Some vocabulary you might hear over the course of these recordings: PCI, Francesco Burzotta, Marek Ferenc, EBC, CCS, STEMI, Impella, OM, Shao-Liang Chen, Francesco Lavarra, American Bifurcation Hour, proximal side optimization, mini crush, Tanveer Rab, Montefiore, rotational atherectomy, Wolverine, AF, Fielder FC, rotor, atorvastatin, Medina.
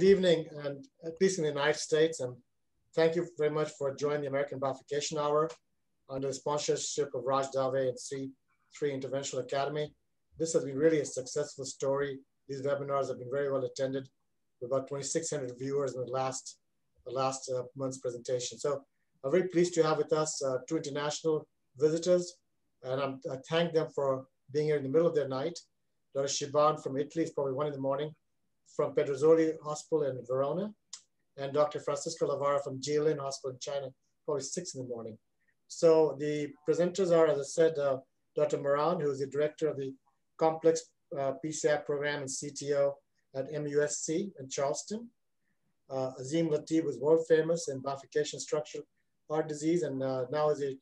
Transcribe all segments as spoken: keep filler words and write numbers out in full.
Good evening, and at least in the United States, and thank you very much for joining the American Bifurcation Hour under the sponsorship of Raj Dave and C three Interventional Academy. This has been really a successful story. These webinars have been very well attended with about twenty-six hundred viewers in the last, the last uh, month's presentation. So I'm very pleased to have with us uh, two international visitors, and I'm, I thank them for being here in the middle of their night. Doctor Sheiban from Italy, it's probably one in the morning, from Pedrozoli Hospital in Verona, and Doctor Francesco Lavarra from Jilin Hospital in China, probably six in the morning. So the presenters are, as I said, uh, Doctor Maran, who is the director of the Complex uh, P C I program and C T O at M U S C in Charleston. Uh, Azeem Latib was world famous in bifurcation structural heart disease, and uh, now is a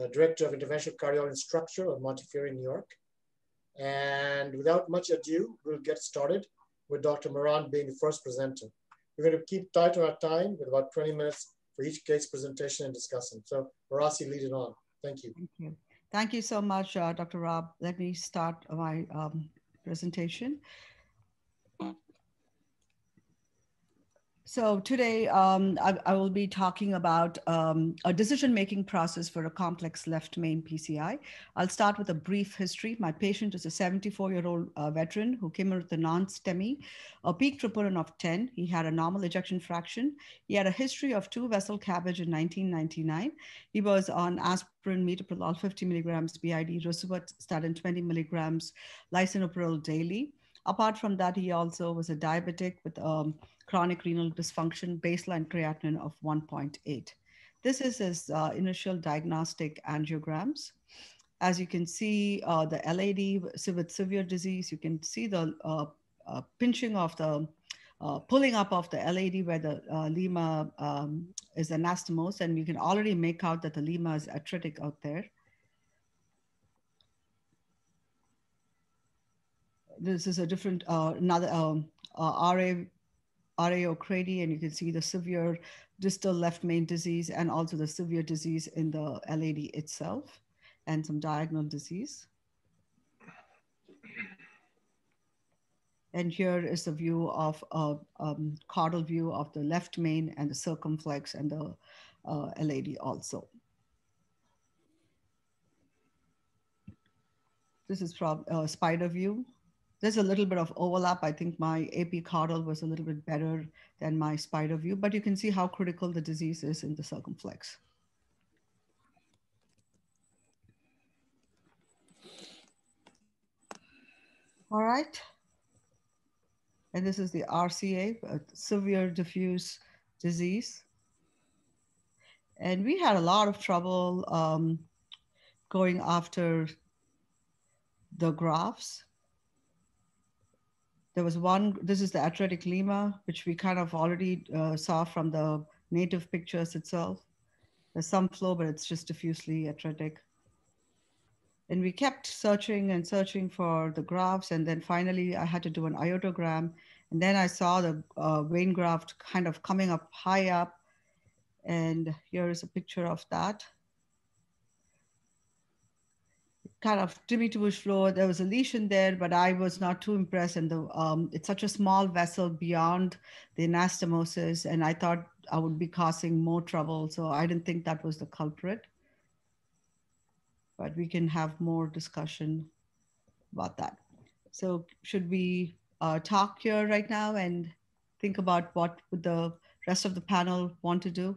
uh, director of interventional cardiology structure at Montefiore, New York. And without much ado, we'll get started with Doctor Maran being the first presenter. We're going to keep tight on our time with about twenty minutes for each case presentation and discussing. So Arasi, lead it on. Thank you. Thank you, Thank you so much, uh, Doctor Rab. Let me start my um, presentation. So today um, I, I will be talking about um, a decision-making process for a complex left main P C I. I'll start with a brief history. My patient is a seventy-four-year-old uh, veteran who came in with a non-STEMI, a peak troponin of ten. He had a normal ejection fraction. He had a history of two-vessel C A B G in nineteen ninety-nine. He was on aspirin, metoprolol fifty milligrams B I D, rosuvastatin twenty milligrams, lisinopril daily. Apart from that, he also was a diabetic with um, chronic renal dysfunction, baseline creatinine of one point eight. This is his uh, initial diagnostic angiograms. As you can see, uh, the L A D with severe disease, you can see the uh, uh, pinching of the, uh, pulling up of the L A D where the uh, LIMA um, is anastomosed, and you can already make out that the LIMA is atretic out there. This is a different, uh, another um, uh, RA, RAO crady, and you can see the severe distal left main disease and also the severe disease in the L A D itself and some diagonal disease. And here is the view of a uh, um, caudal view of the left main and the circumflex and the uh, L A D also. This is from uh, spider view. There's a little bit of overlap. I think my A P caudal was a little bit better than my spider view, but you can see how critical the disease is in the circumflex. All right. And this is the R C A, a severe diffuse disease. And we had a lot of trouble um, going after the grafts. There was one, this is the atherectomy LIMA, which we kind of already uh, saw from the native pictures itself. There's some flow, but it's just diffusely atheretic. And we kept searching and searching for the grafts. And then finally I had to do an iodogram. And then I saw the uh, vein graft kind of coming up high up. And here is a picture of that. Kind of diminutive flow. There was a lesion there, but I was not too impressed. And the, um, it's such a small vessel beyond the anastomosis, and I thought I would be causing more trouble. So I didn't think that was the culprit, but we can have more discussion about that. So should we uh, talk here right now and think about what would the rest of the panel want to do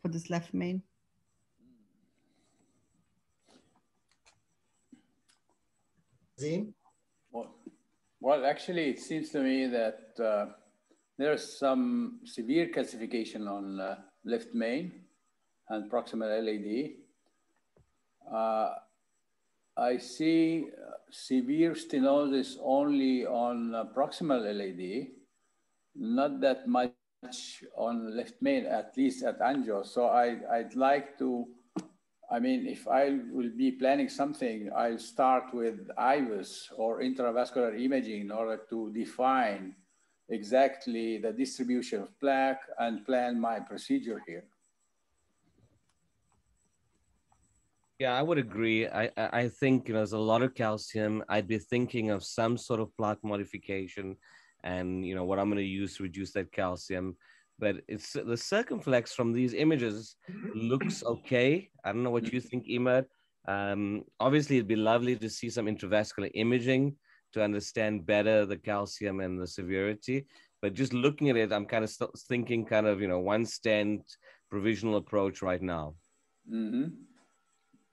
for this left main? Well, well, actually, it seems to me that uh, there's some severe calcification on uh, left main and proximal L A D. Uh, I see severe stenosis only on uh, proximal L A D, not that much on left main, at least at angio. So I, I'd like to I mean, if I will be planning something, I'll start with I V U S or intravascular imaging in order to define exactly the distribution of plaque and plan my procedure here. Yeah, I would agree. I, I think, you know, there's a lot of calcium. I'd be thinking of some sort of plaque modification and you know what I'm going to use to reduce that calcium. But it's the circumflex from these images looks okay. I don't know what you think, Imad. Um, obviously, it'd be lovely to see some intravascular imaging to understand better the calcium and the severity. But just looking at it, I'm kind of thinking kind of, you know, one stent provisional approach right now. Mm-hmm.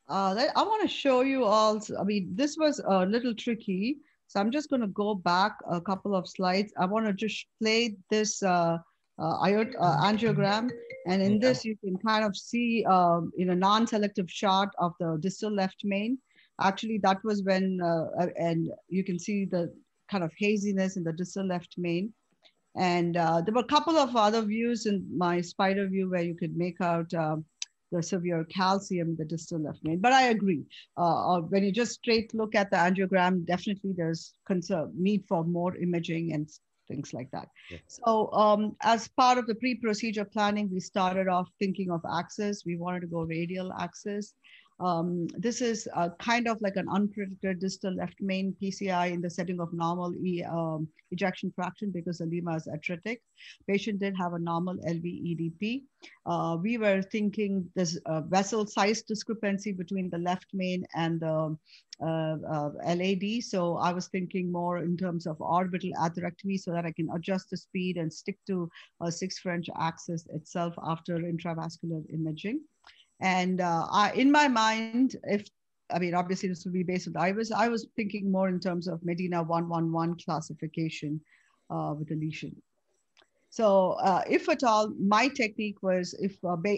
uh, that, I want to show you all. I mean, this was a little tricky. So I'm just going to go back a couple of slides. I want to just play this uh, uh, angiogram. And in this, you can kind of see uh, in a non-selective shot of the distal left main. Actually, that was when, uh, and you can see the kind of haziness in the distal left main. And uh, there were a couple of other views in my spider view where you could make out uh, the severe calcium, the distal left main. But I agree. Uh, when you just straight look at the angiogram, definitely there's concern, need for more imaging and things like that. Yeah. So um, as part of the pre-procedure planning, we started off thinking of axis. We wanted to go radial axis. Um, this is uh, kind of like an unpredicted distal left main P C I in the setting of normal e, um, ejection fraction because the LIMA is atretic. Patient did have a normal L V E D P. Uh, we were thinking this uh, vessel size discrepancy between the left main and the uh, uh, L A D. So I was thinking more in terms of orbital atherectomy so that I can adjust the speed and stick to a uh, six French axis itself after intravascular imaging. And uh, I, in my mind, if, I mean, obviously this would be based on the I V U S, I was thinking more in terms of Medina one one one classification uh, with a lesion. So uh, if at all, my technique was if uh, ba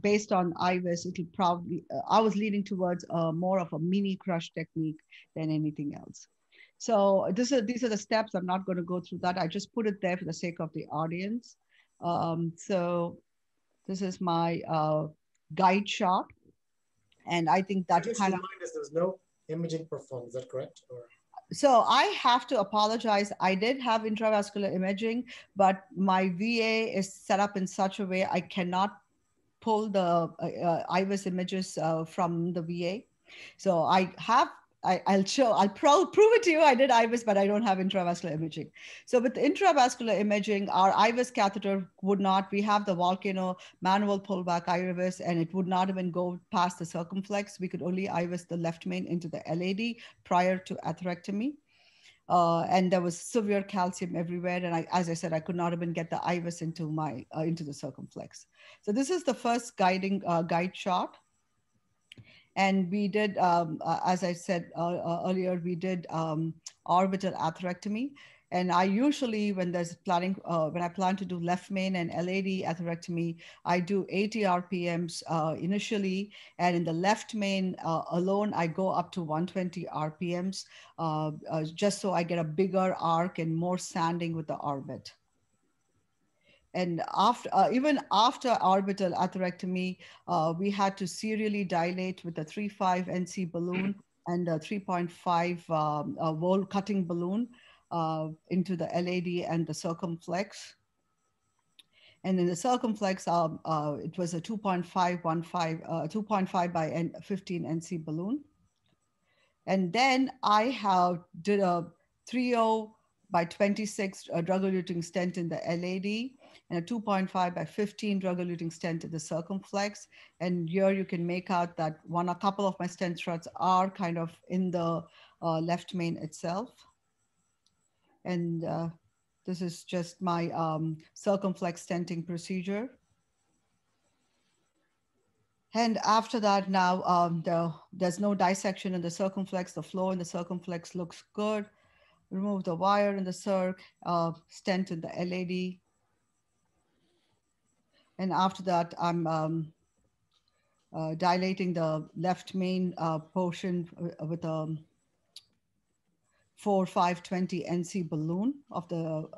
based on I V U S, it'll probably, uh, I was leaning towards uh, more of a mini crush technique than anything else. So this is, these are the steps. I'm not going to go through that. I just put it there for the sake of the audience. Um, so this is my, uh, guide shot, and I think that kind of us, there's no imaging performed. Is that correct? Or... So I have to apologize. I did have intravascular imaging, but my V A is set up in such a way I cannot pull the uh, uh, I V U S images uh, from the V A. So I have. I, I'll show. I'll pro prove it to you. I did I V U S, but I don't have intravascular imaging. So with intravascular imaging, our I V U S catheter would not. We have the volcano manual pullback I V U S, and it would not even go past the circumflex. We could only I V U S the left main into the L A D prior to atherectomy, uh, and there was severe calcium everywhere. And I, as I said, I could not even get the I V U S into my uh, into the circumflex. So this is the first guiding uh, guide shot. And we did, um, uh, as I said uh, uh, earlier, we did um, orbital atherectomy. And I usually, when there's planning, uh, when I plan to do left main and L A D atherectomy, I do eighty R P Ms uh, initially. And in the left main uh, alone, I go up to one twenty R P Ms uh, uh, just so I get a bigger arc and more sanding with the orbit. And after, uh, even after orbital atherectomy, uh, we had to serially dilate with a three point five N C balloon and a three point five um, a wall cutting balloon uh, into the L A D and the circumflex. And in the circumflex, uh, uh, it was a two point five by fifteen N C balloon. And then I have did a three point zero by twenty-six uh, drug-eluting stent in the L A D and a two point five by fifteen drug-eluting stent in the circumflex. And here you can make out that one, a couple of my stent struts are kind of in the uh, left main itself. And uh, this is just my um, circumflex stenting procedure. And after that now, um, the, there's no dissection in the circumflex. The flow in the circumflex looks good. Remove the wire in the circ, uh, stent in the L A D. And after that, I'm um, uh, dilating the left main uh, portion with a four five twenty N C balloon of the,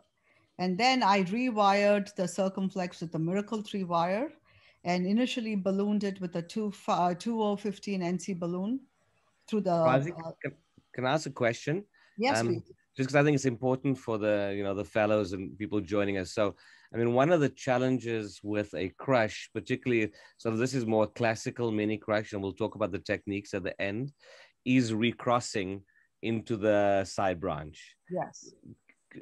and then I rewired the circumflex with the Miracle three wire and initially ballooned it with a two oh fifteen N C balloon through the- well, I think, uh, can, can I ask a question? Yes, um, please. Just because I think it's important for the, you know, the fellows and people joining us. So, I mean, one of the challenges with a crush, particularly, so this is more classical mini crush, and we'll talk about the techniques at the end, is recrossing into the side branch. Yes.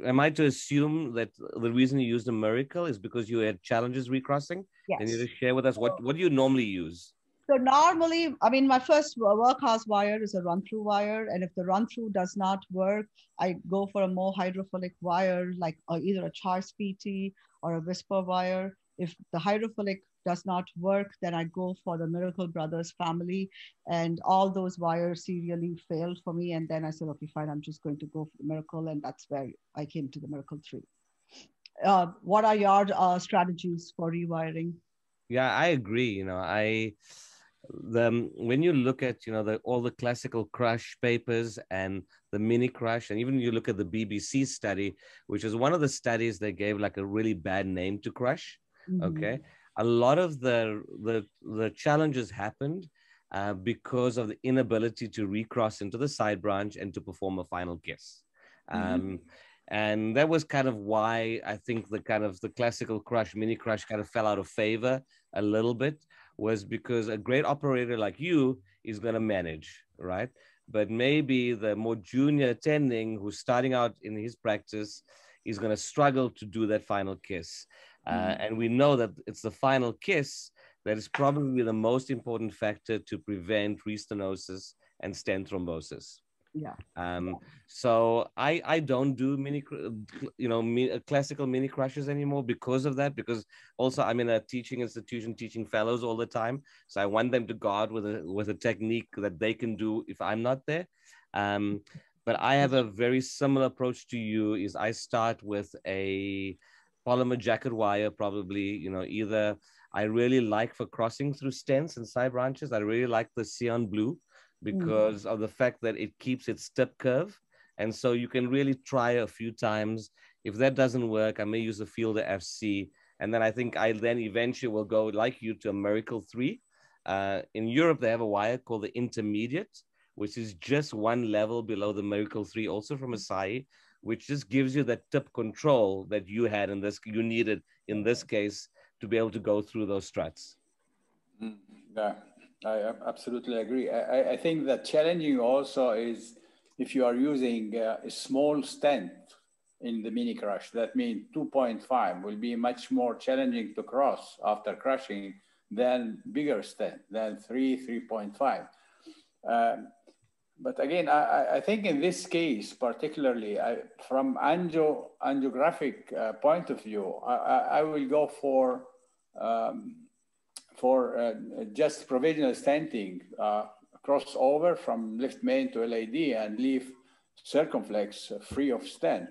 am I to assume that the reason you used a Miracle is because you had challenges recrossing? Yes. Can you just share with us what, what do you normally use? So normally, I mean, my first workhorse wire is a run-through wire. And if the run-through does not work, I go for a more hydrophilic wire, like or either a Charles P T or a Whisper wire. If the hydrophilic does not work, then I go for the Miracle Brothers family. And all those wires serially failed for me. And then I said, okay, fine, I'm just going to go for the Miracle. And that's where I came to the Miracle three. Uh, what are your uh, strategies for rewiring? Yeah, I agree. You know, I... The, when you look at, you know, the, all the classical crush papers and the mini crush, and even you look at the B B C study, which is one of the studies that gave like a really bad name to crush. Mm-hmm. Okay. A lot of the, the, the challenges happened uh, because of the inability to recross into the side branch and to perform a final kiss. Mm-hmm. Um, and that was kind of why I think the kind of the classical crush, mini crush kind of fell out of favor a little bit. Was because a great operator like you is going to manage, right? But maybe the more junior attending who's starting out in his practice is going to struggle to do that final kiss. Mm-hmm. uh, and we know that it's the final kiss that is probably the most important factor to prevent restenosis and stent thrombosis. Yeah. Um, yeah. So I, I don't do mini, you know, me, classical mini crushes anymore because of that, because also I'm in a teaching institution teaching fellows all the time. So I want them to guard with a, with a technique that they can do if I'm not there. Um, but I have a very similar approach to you is I start with a polymer jacket wire, probably, you know, either I really like for crossing through stents and side branches. I really like the Cyan Blue, because mm-hmm. of the fact that it keeps its step curve. And so you can really try a few times. If that doesn't work, I may use a fielder F C. And then I think I then eventually will go like you to a Miracle three. Uh, in Europe, they have a wire called the Intermediate, which is just one level below the Miracle three, also from Asahi, which just gives you that tip control that you had in this, you needed in this case to be able to go through those struts. Yeah. I absolutely agree. I, I think that challenging also is if you are using uh, a small stent in the mini crush, that means two point five will be much more challenging to cross after crushing than bigger stent, than three, three point five. Um, but again, I, I think in this case, particularly I, from angio, angiographic uh, point of view, I, I, I will go for um, for uh, just provisional stenting, uh, crossover from left main to L A D and leave circumflex free of stent.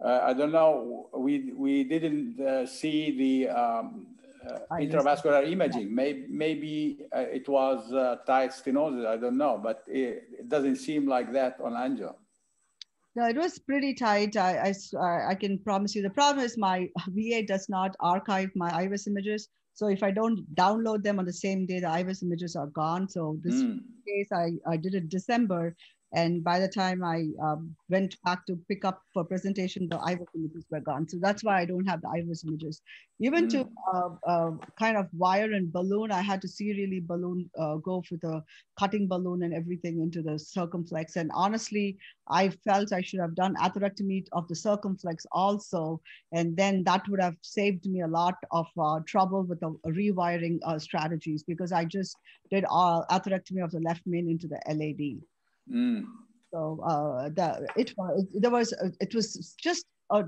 Uh, I don't know, we, we didn't uh, see the um, uh, intravascular imaging. Maybe, maybe uh, it was uh, tight stenosis, I don't know, but it, it doesn't seem like that on angio. No, it was pretty tight. I, I, I can promise you. The problem is my V A does not archive my I V U S images. So if I don't download them on the same day, the I V U S images are gone. So this mm. case, I, I did it December. And by the time I um, went back to pick up for presentation, the I V U S images were gone. So that's why I don't have the I V U S images. Even mm. to uh, uh, kind of wire and balloon, I had to serially balloon, uh, go for the cutting balloon and everything into the circumflex. And honestly, I felt I should have done atherectomy of the circumflex also. And then that would have saved me a lot of uh, trouble with the rewiring uh, strategies, because I just did all atherectomy of the left main into the L A D. Mm. So uh, the, it, it, there was, it was just, a,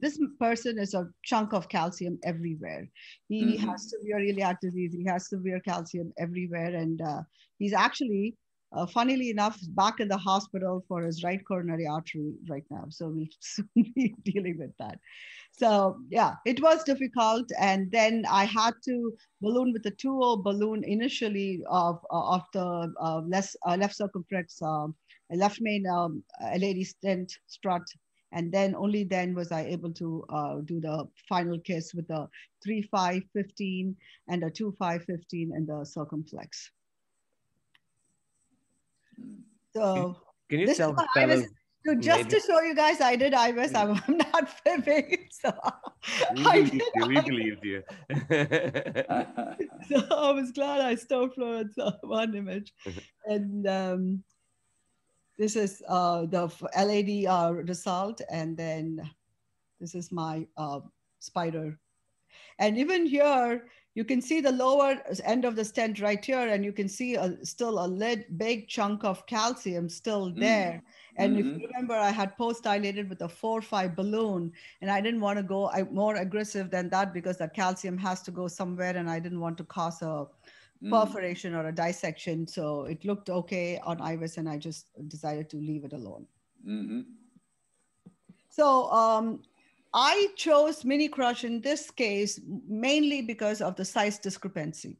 this person is a chunk of calcium everywhere. He mm-hmm. has severe iliac disease. He has severe calcium everywhere. And uh, he's actually, uh, funnily enough, back in the hospital for his right coronary artery right now. So we'll soon be dealing with that. So yeah, it was difficult. And then I had to balloon with the two oh balloon initially of, of the uh, less, uh, left circumflex, uh, left main um, L A D stent strut. And then only then was I able to uh, do the final kiss with the three five fifteen and a two five fifteen and the circumflex. So can you tell the fellows? So just maybe. To show you guys, I did I V U S. I'm, I'm not fibbing. So we, I did, you, we believed you. So I was glad I stole Florence one image. And um, This is uh, the L A D uh, result, and then this is my uh, spider. And even here, you can see the lower end of the stent right here, and you can see a, still a lead, big chunk of calcium still there. Mm. And mm-hmm. if you remember, I had post-dilated with a four five balloon, and I didn't want to go I, more aggressive than that because the calcium has to go somewhere, and I didn't want to cause a mm. perforation or a dissection. So it looked okay on I V U S, and I just decided to leave it alone. Mm-hmm. So um, I chose mini crush in this case mainly because of the size discrepancy.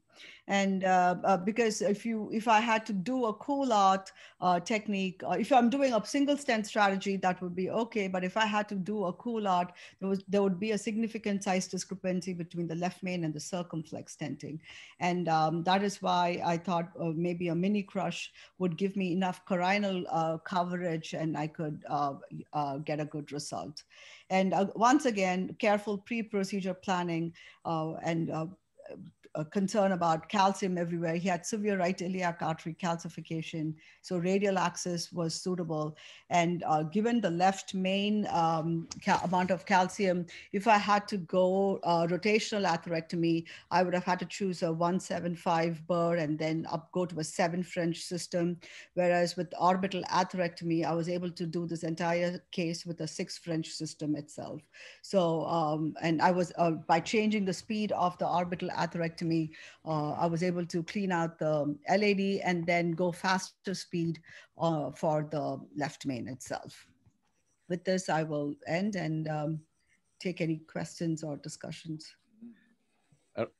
And uh, uh, because if you, if I had to do a cool out uh, technique, uh, if I'm doing a single stent strategy, that would be okay. But if I had to do a cool out, there was, there would be a significant size discrepancy between the left main and the circumflex stenting. And um, that is why I thought uh, maybe a mini crush would give me enough coronal uh, coverage, and I could uh, uh, get a good result. And uh, once again, careful pre-procedure planning uh, and uh, a concern about calcium everywhere. He had severe right iliac artery calcification, so radial access was suitable. And uh, given the left main um, amount of calcium, if I had to go uh, rotational atherectomy, I would have had to choose a one seventy-five burr and then up go to a seven French system. Whereas with orbital atherectomy, I was able to do this entire case with a six French system itself. So, um, and I was, uh, by changing the speed of the orbital atherectomy, me, uh, I was able to clean out the L A D and then go faster speed uh, for the left main itself. With this, I will end and um, take any questions or discussions.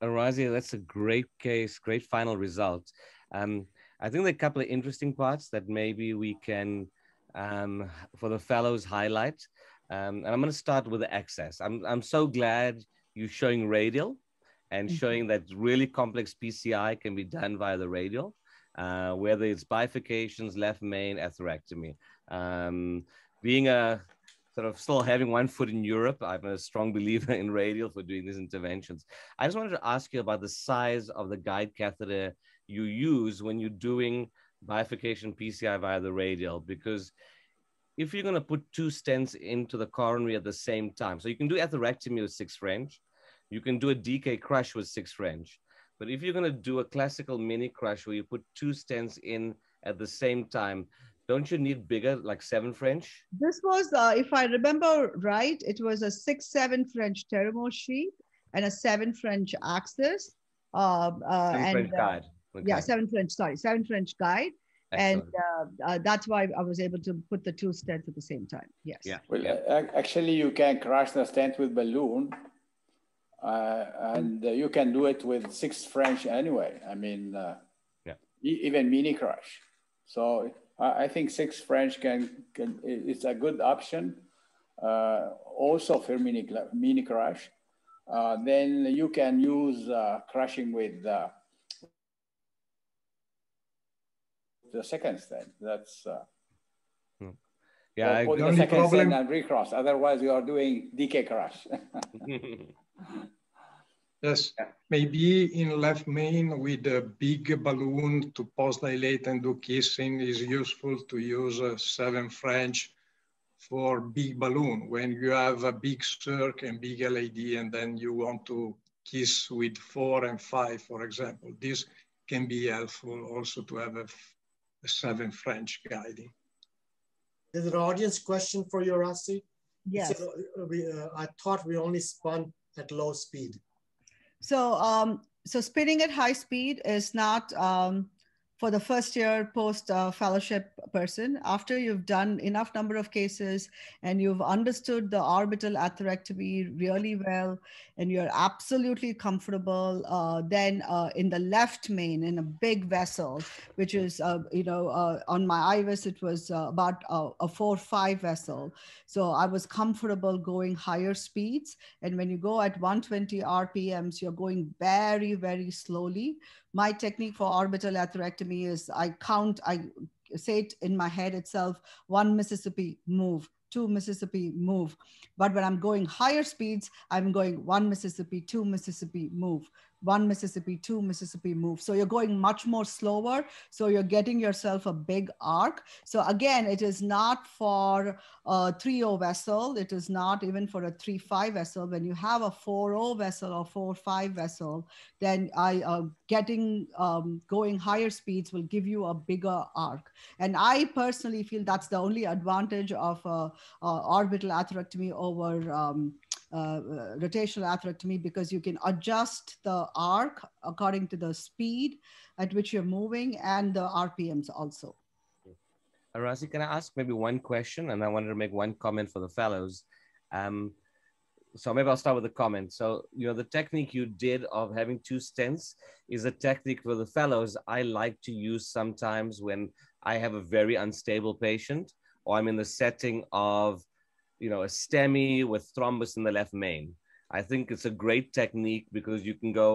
Arasi, that's a great case, great final result. Um, I think there are a couple of interesting parts that maybe we can, um, for the fellows, highlight. Um, and I'm going to start with the access. I'm, I'm so glad you're showing radial and showing that really complex P C I can be done via the radial, uh, whether it's bifurcations, left main, atherectomy. Um, being a sort of still having one foot in Europe, I'm a strong believer in radial for doing these interventions. I just wanted to ask you about the size of the guide catheter you use when you're doing bifurcation P C I via the radial, because if you're going to put two stents into the coronary at the same time, so you can do atherectomy with six French, you can do a D K-Crush with six French, but if you're going to do a classical mini crush where you put two stents in at the same time, don't you need bigger, like seven French? This was, uh, if I remember right, it was a six, seven French Teramo sheet and a seven French axis. Uh, uh, seven and, French uh, guide. Okay. Yeah, seven French, sorry, seven French guide. Excellent. And uh, uh, that's why I was able to put the two stents at the same time. Yes. Yeah. Well, uh, actually, you can crush the stent with balloon. Uh, and uh, you can do it with six French anyway. I mean, uh, yeah. e even mini crush. So uh, I think six French can, can it's a good option. Uh, also for mini, mini crush. Uh, then you can use uh, crushing with uh, the second stent. That's, uh, hmm. yeah, or, or the, the second problem. Stent and recross. Otherwise you are doing D K crush. Yes, maybe in left main with a big balloon to post-dilate and do kissing is useful to use uh, seven French for big balloon. When you have a big circ and big L A D and then you want to kiss with four and five, for example, this can be helpful also to have a, a seven French guiding. Is there an audience question for you, Arasi? Yes. So, uh, I thought we only spun at low speed. So, um, so spinning at high speed is not um, for the first year post uh, fellowship person. After you've done enough number of cases and you've understood the orbital atherectomy really well, and you're absolutely comfortable, uh, then uh, in the left main in a big vessel, which is, uh, you know, uh, on my I V U S, it was uh, about uh, a four, five vessel. So I was comfortable going higher speeds. And when you go at one twenty R P Ms, you're going very, very slowly. My technique for orbital atherectomy is I count, I say it in my head itself, one Mississippi move, two Mississippi move. But when I'm going higher speeds, I'm going one Mississippi, two Mississippi move. one Mississippi, two Mississippi move. So you're going much more slower. So you're getting yourself a big arc. So again, it is not for a three oh vessel. It is not even for a three five vessel. When you have a four oh vessel or four five vessel, then I uh, getting um, going higher speeds will give you a bigger arc. And I personally feel that's the only advantage of uh, uh, orbital atherectomy over um, Uh, rotational atherectomy, because you can adjust the arc according to the speed at which you're moving and the R P Ms also. Arasi, can I ask maybe one question? And I wanted to make one comment for the fellows. Um, so maybe I'll start with a comment. So, you know, the technique you did of having two stents is a technique for the fellows I like to use sometimes when I have a very unstable patient or I'm in the setting of you know, a STEMI with thrombus in the left main. I think it's a great technique because you can go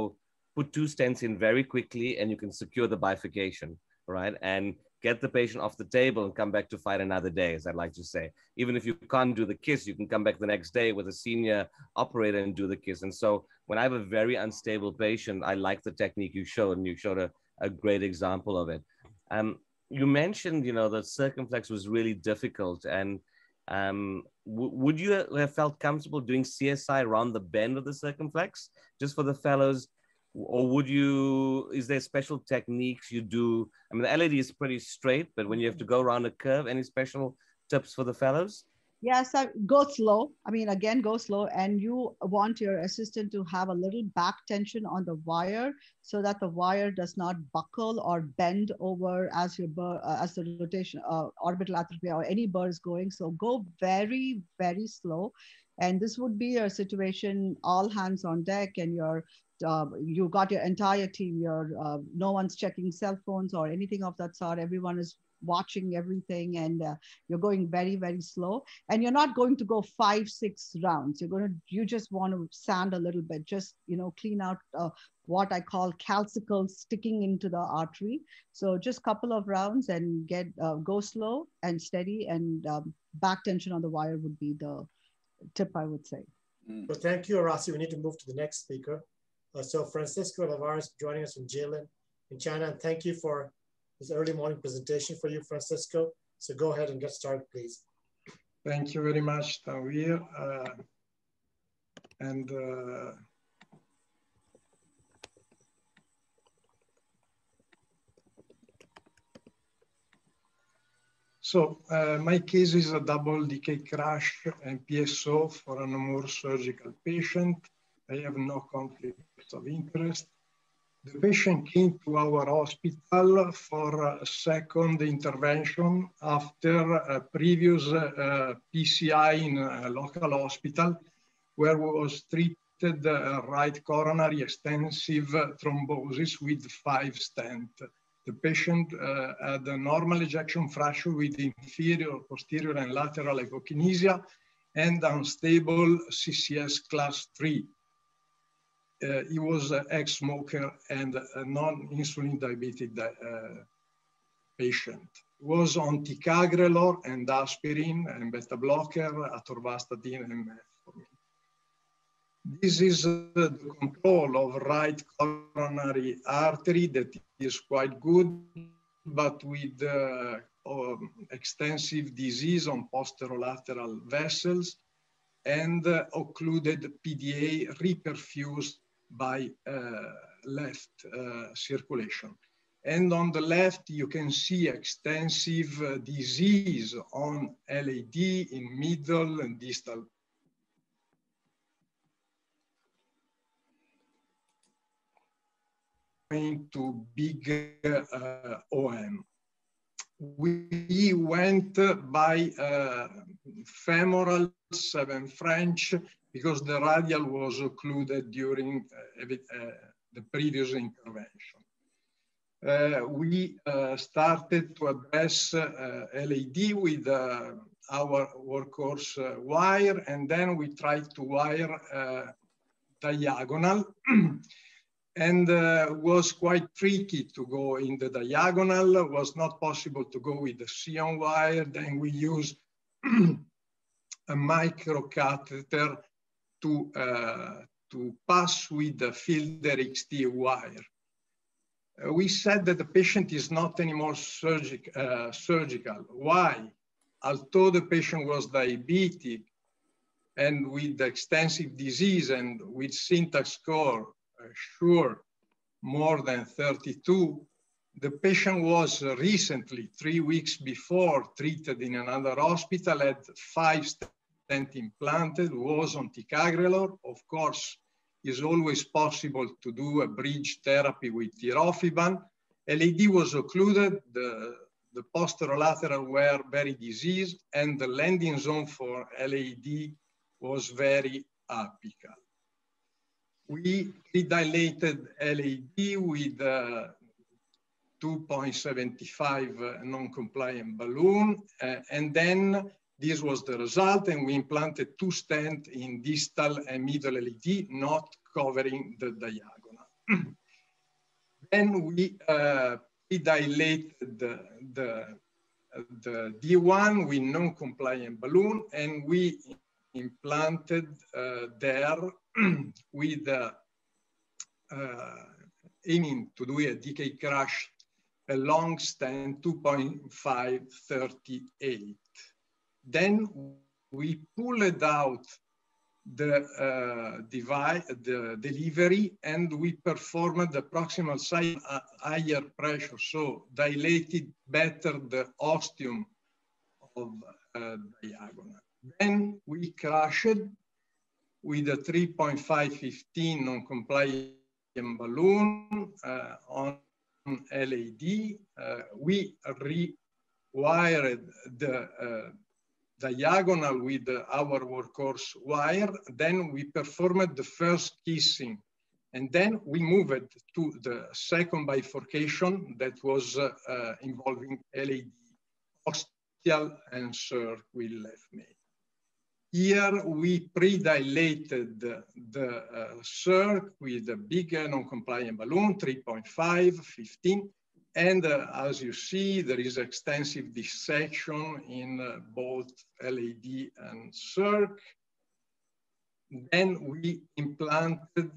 put two stents in very quickly and you can secure the bifurcation, right? And get the patient off the table and come back to fight another day, as I'd like to say. Even if you can't do the KISS, you can come back the next day with a senior operator and do the KISS. And so when I have a very unstable patient, I like the technique you showed, and you showed a, a great example of it. Um, you mentioned, you know, the circumflex was really difficult, and Um, would you have felt comfortable doing C S I around the bend of the circumflex just for the fellows? Or would you, is there special techniques you do? I mean, the L A D is pretty straight, but when you have to go around a curve, any special tips for the fellows? Yes, yeah, so go slow. I mean, again, go slow. And you want your assistant to have a little back tension on the wire so that the wire does not buckle or bend over as your bur uh, as the rotation, uh, orbital atherectomy or any burr is going. So go very, very slow. And this would be a situation, all hands on deck, and your Uh, you got your entire team, your, uh, no one's checking cell phones or anything of that sort. Everyone is watching everything, and uh, you're going very, very slow. And you're not going to go five, six rounds. You're going to, you just want to sand a little bit, just, you know, clean out uh, what I call calcicles sticking into the artery. So just couple of rounds and get, uh, go slow and steady, and um, back tension on the wire would be the tip I would say. Well, thank you, Arasi. We need to move to the next speaker. Uh, so Francesco Lavarra is joining us from Jilin in China. And thank you for this early morning presentation for you, Francesco. So go ahead and get started, please. Thank you very much, Tanveer. Uh, and uh, so uh, my case is a double D K-Crush and P S O for a no-more surgical patient. I have no conflict of interest. The patient came to our hospital for a second intervention after a previous uh, P C I in a local hospital where was treated uh, right coronary extensive thrombosis with five stent. The patient uh, had a normal ejection fraction with inferior, posterior and lateral hypokinesia and unstable C C S class three. Uh, he was an ex-smoker and a non-insulin diabetic di uh, patient. Was on ticagrelor and aspirin and beta blocker, atorvastatin and metformin. This is uh, the control of right coronary artery that is quite good, but with uh, um, extensive disease on posterolateral vessels and uh, occluded P D A reperfused by uh, left uh, circulation. And on the left, you can see extensive uh, disease on L A D in middle and distal. Going to big uh, O M. We went by uh, femoral seven French because the radial was occluded during uh, uh, the previous intervention. Uh, we uh, started to address uh, L A D with uh, our workhorse uh, wire, and then we tried to wire uh, diagonal. And uh, was quite tricky to go in the diagonal. It was not possible to go with the Xeon wire. Then we used a microcatheter to uh, to pass with the field R X T wire. Uh, we said that the patient is not anymore surgic, uh, surgical. Why? Although the patient was diabetic and with extensive disease and with syntax score, uh, sure, more than thirty-two, the patient was recently, three weeks before, treated in another hospital, had five stent implanted, was on ticagrelor. Of course, it's always possible to do a bridge therapy with tirofiban. L A D was occluded, the, the posterolateral were very diseased, and the landing zone for L A D was very apical. We dilated L A D with uh, two point seven five uh, non-compliant balloon. Uh, and then this was the result, and we implanted two stents in distal and middle L A D, not covering the diagonal. Then we uh, dilated the, the, the D one with non-compliant balloon, and we implanted uh, there with uh, uh, aiming to do a D K-Crush, a long stent two point five three eight. Then we pulled out the uh, device, the delivery, and we performed the proximal side at higher pressure, so dilated better the ostium of uh, diagonal. Then we crushed with a three point five one five non-compliant balloon uh, on L A D. Uh, we rewired the uh, diagonal with uh, our workhorse wire. Then we performed the first kissing. And then we moved to the second bifurcation that was uh, uh, involving L A D, ostial and circuit left main. Here we pre-dilated the, the uh, circ with a big non-compliant balloon, three point five, fifteen. And uh, as you see, there is extensive dissection in uh, both L A D and circ. Then we implanted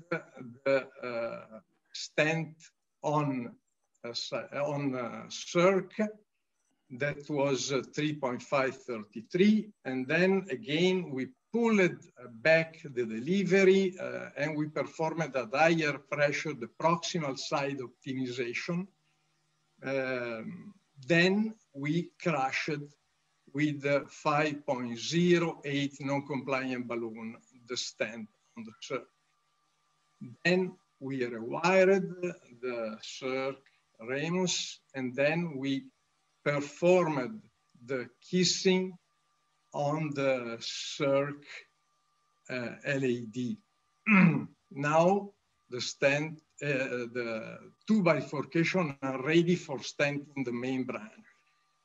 the uh, stent on, uh, on uh, circ. That was three point five three three. And then again, we pulled back the delivery uh, and we performed at higher pressure the proximal side optimization. Um, then we crushed with the five point zero eight non-compliant balloon, the stent on the circ. Then we rewired the circ ramus, and then we performed the kissing on the circ uh, L A D. Now the stent, uh, the two bifurcation are ready for stent in the main branch.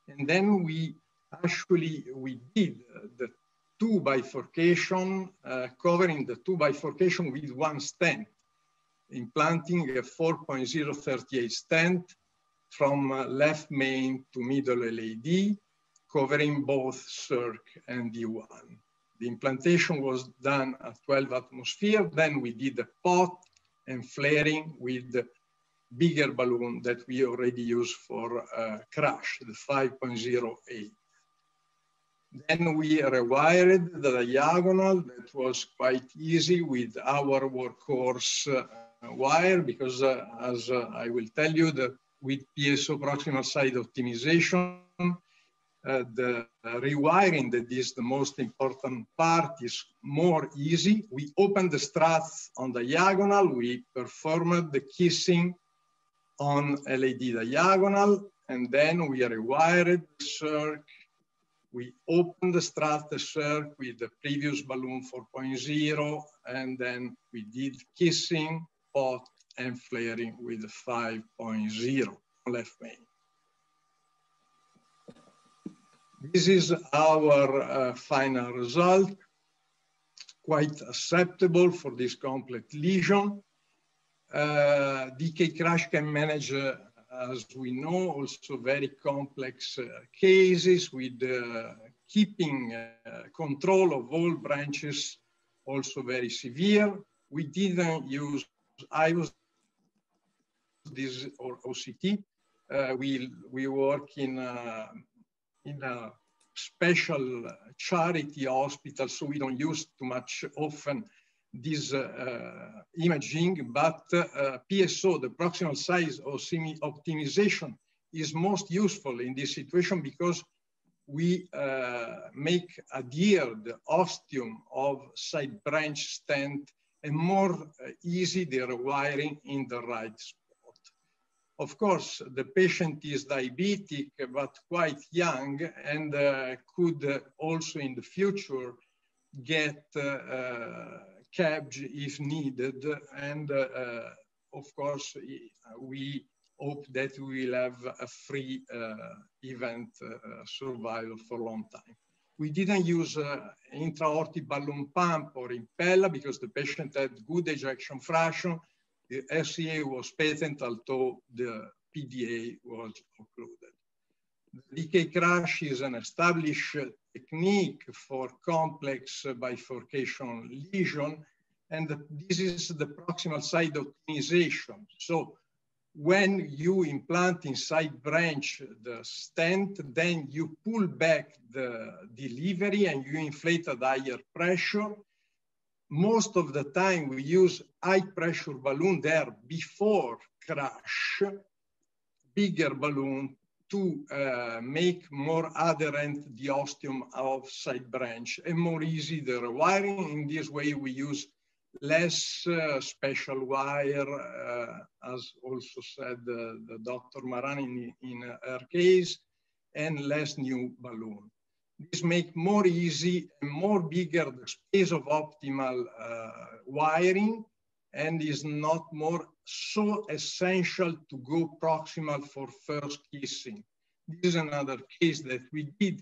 And then we actually, we did the two bifurcation, uh, covering the two bifurcation with one stent, implanting a four point zero three eight stent from left main to middle L A D, covering both circ and D one. The implantation was done at twelve atmosphere. Then we did a pot and flaring with the bigger balloon that we already used for uh, crush, the five point zero eight. Then we rewired the diagonal. That was quite easy with our workhorse uh, wire, because uh, as uh, I will tell you, the with P S O proximal side optimization. Uh, the rewiring, that is the most important part, is more easy. We opened the struts on the diagonal, we performed the kissing on L A D diagonal, and then we rewired the circ. We opened the strut, the circ with the previous balloon four point zero, and then we did kissing, pot, and flaring with five point zero left main. This is our uh, final result, quite acceptable for this complex lesion. Uh, D K-Crush can manage, uh, as we know, also very complex uh, cases with uh, keeping uh, control of all branches, also very severe. we didn't use I V U S this or O C T. Uh, we we work in a, in a special charity hospital, so we don't use too much often this uh, imaging. But uh, P S O, the proximal side optimization, is most useful in this situation because we uh, make adhere the ostium of side branch stent and more uh, easy the rewiring in the right spot. Of course, the patient is diabetic, but quite young, and uh, could uh, also in the future get uh, uh, C A B G if needed. And uh, uh, of course, we hope that we will have a free uh, event uh, survival for a long time. We didn't use uh, intra-aortic balloon pump or impeller because the patient had good ejection fraction. The S E A was patent, although the P D A was occluded. D K-Crush is an established technique for complex bifurcation lesion, and this is the proximal side optimization. So when you implant inside branch the stent, then you pull back the delivery and you inflate at higher pressure. Most of the time we use high pressure balloon there before crush, bigger balloon to uh, make more adherent the ostium of side branch and more easy the rewiring. In this way we use less uh, special wire, uh, as also said uh, the Doctor Maran in, in her case, and less new balloon. This makes more easy and more bigger the space of optimal uh, wiring, and is not more so essential to go proximal for first kissing. This is another case that we did,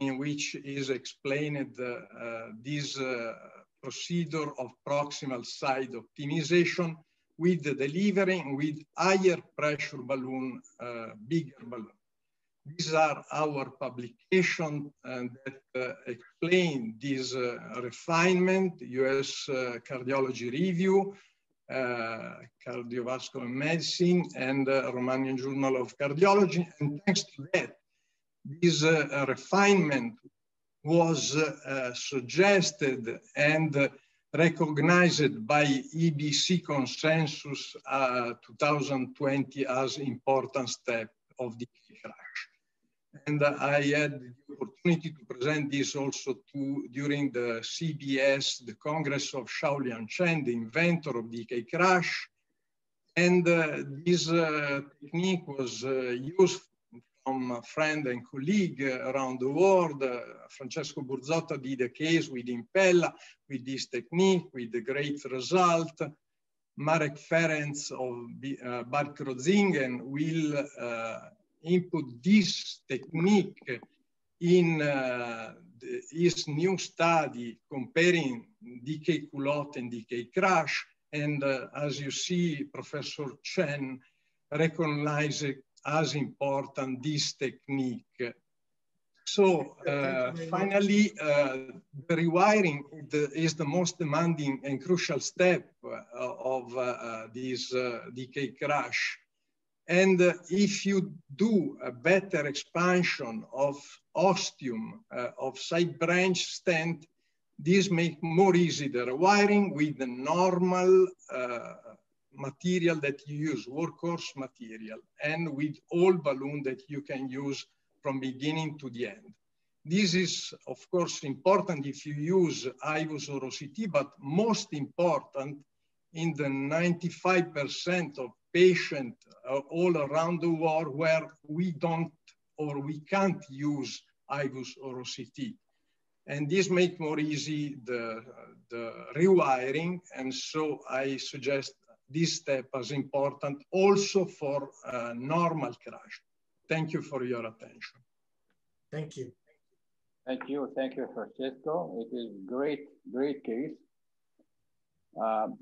in which is explained uh, uh, this uh, procedure of proximal side optimization with the delivering with higher pressure balloon, uh, bigger balloon. These are our publications uh, that uh, explain this uh, refinement, U S uh, Cardiology Review, uh, Cardiovascular Medicine, and uh, Romanian Journal of Cardiology. And thanks to that, this uh, refinement was uh, suggested and uh, recognized by E B C consensus uh, two thousand twenty as important step of the D K-Crush. And uh, I had the opportunity to present this also to, during the C B S, the Congress of Shao-Liang Chen, the inventor of D K-Crush. And uh, this uh, technique was uh, useful from a friend and colleague around the world. uh, Francesco Burzotta did a case with Impella, with this technique, with a great result. Marek Ferenc of uh, Bad Krozingen will uh, input this technique in uh, the, his new study comparing D K-Culotte and D K-Crush. And uh, as you see, Professor Chen recognizes as important this technique. So uh, finally, uh, the rewiring the, is the most demanding and crucial step uh, of uh, this uh, D K-Crush. And uh, if you do a better expansion of ostium uh, of side branch stent, this makes more easy the rewiring with the normal uh, material that you use, workhorse material, and with all balloon that you can use from beginning to the end. This is, of course, important if you use I V U S or O C T, but most important in the ninety-five percent of patients uh, all around the world where we don't or we can't use I V U S or O C T. And this makes more easy the, the rewiring. And so I suggest this step is important also for uh, normal crush. Thank you for your attention. Thank you. Thank you. Thank you, Francesco. It is great, great case. Um,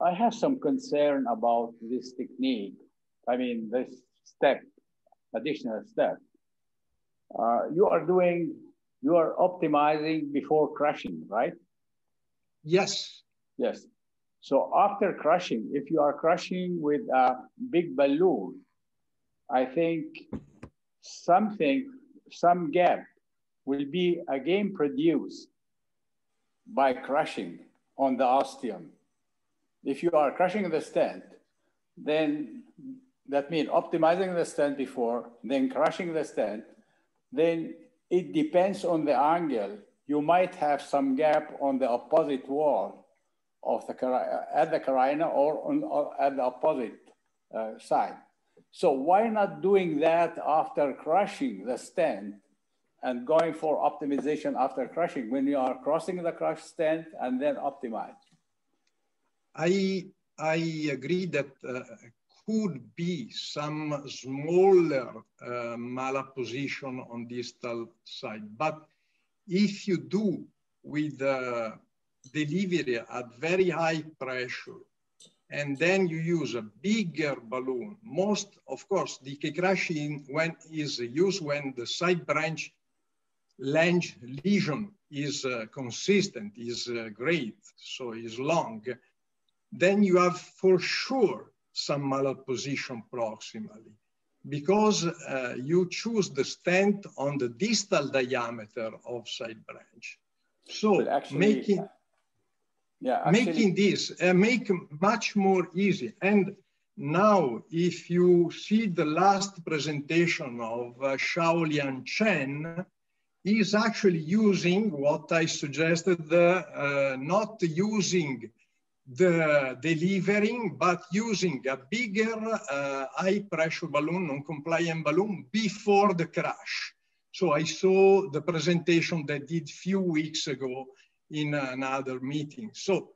I have some concern about this technique. I mean, this step, additional step. Uh, you are doing, you are optimizing before crushing, right? Yes. Yes. So after crushing, if you are crushing with a big balloon, I think something, some gap will be again produced by crushing on the ostium. If you are crushing the stent, then that means optimizing the stent before, then crushing the stent, then it depends on the angle. You might have some gap on the opposite wall of the at the carina or, on, or at the opposite uh, side. So why not doing that after crushing the stent and going for optimization after crushing when you are crossing the crush stent and then optimize? I, I agree that uh, could be some smaller uh, malapposition on distal side. But if you do with uh, delivery at very high pressure, and then you use a bigger balloon, most, of course, D K-Crush when is used when the side branch lunge lesion is uh, consistent, is uh, great, so is long, then you have for sure some malapposition proximally, because uh, you choose the stent on the distal diameter of side branch. So actually, making, yeah, actually, making this uh, make much more easy. And now if you see the last presentation of uh, Shao-Liang Chen, he is actually using what I suggested, uh, uh, not using the delivering, but using a bigger uh, high pressure balloon, non-compliant balloon before the crash. So I saw the presentation that did few weeks ago in another meeting. So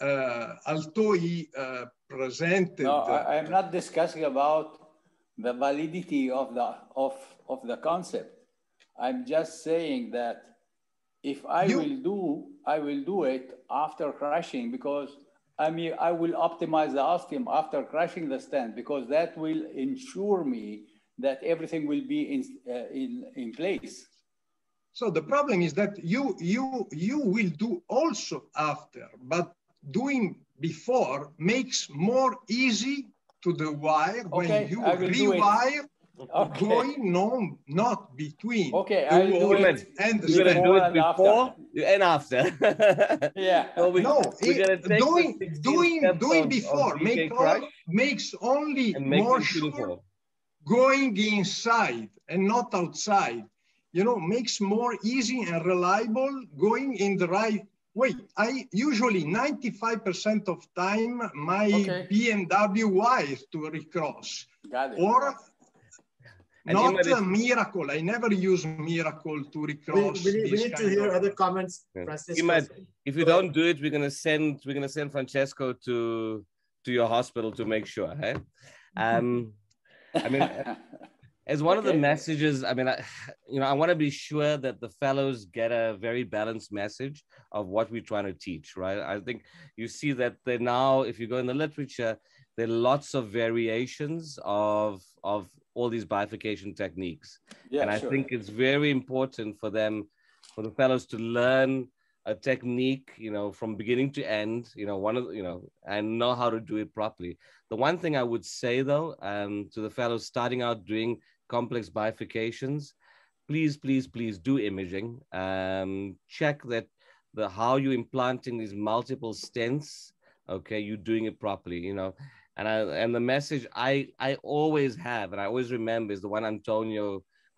uh, although he uh, presented- No, I, I'm not discussing about the validity of the, of, of the concept. I'm just saying that if I you, will do, I will do it after crashing, because I mean, I will optimize the ostium after crashing the stent, because that will ensure me that everything will be in, uh, in, in place. So the problem is that you, you, you will do also after, but doing before makes more easy to the wire when okay, you rewire okay. going no, not between. Okay, I do it and you're gonna do it before and after. Yeah. So we, no, it, doing doing doing before make all, makes only make more sure going inside and not outside. You know, makes more easy and reliable going in the right way. I usually ninety-five percent of time my okay. B M W wires to recross. Got it. Or And Not a miracle. I never use miracle to recross. We, we, we need to hear of... other comments, yeah. Francesco. Imad, if you don't do it, we're gonna send we're gonna send Francesco to to your hospital to make sure. Hey? Um, I mean, as one okay. of the messages, I mean, I, you know, I want to be sure that the fellows get a very balanced message of what we're trying to teach, right? I think you see that they now, if you go in the literature, there are lots of variations of of. all these bifurcation techniques. Yeah, and I sure. think it's very important for them, for the fellows to learn a technique, you know, from beginning to end, you know, one of, you know, and know how to do it properly. The one thing I would say though, um, to the fellows starting out doing complex bifurcations, please, please, please do imaging. Um, check that the, how you're implanting these multiple stents, okay, you're doing it properly, you know. And, I, and the message I, I always have, and I always remember, is the one Antonio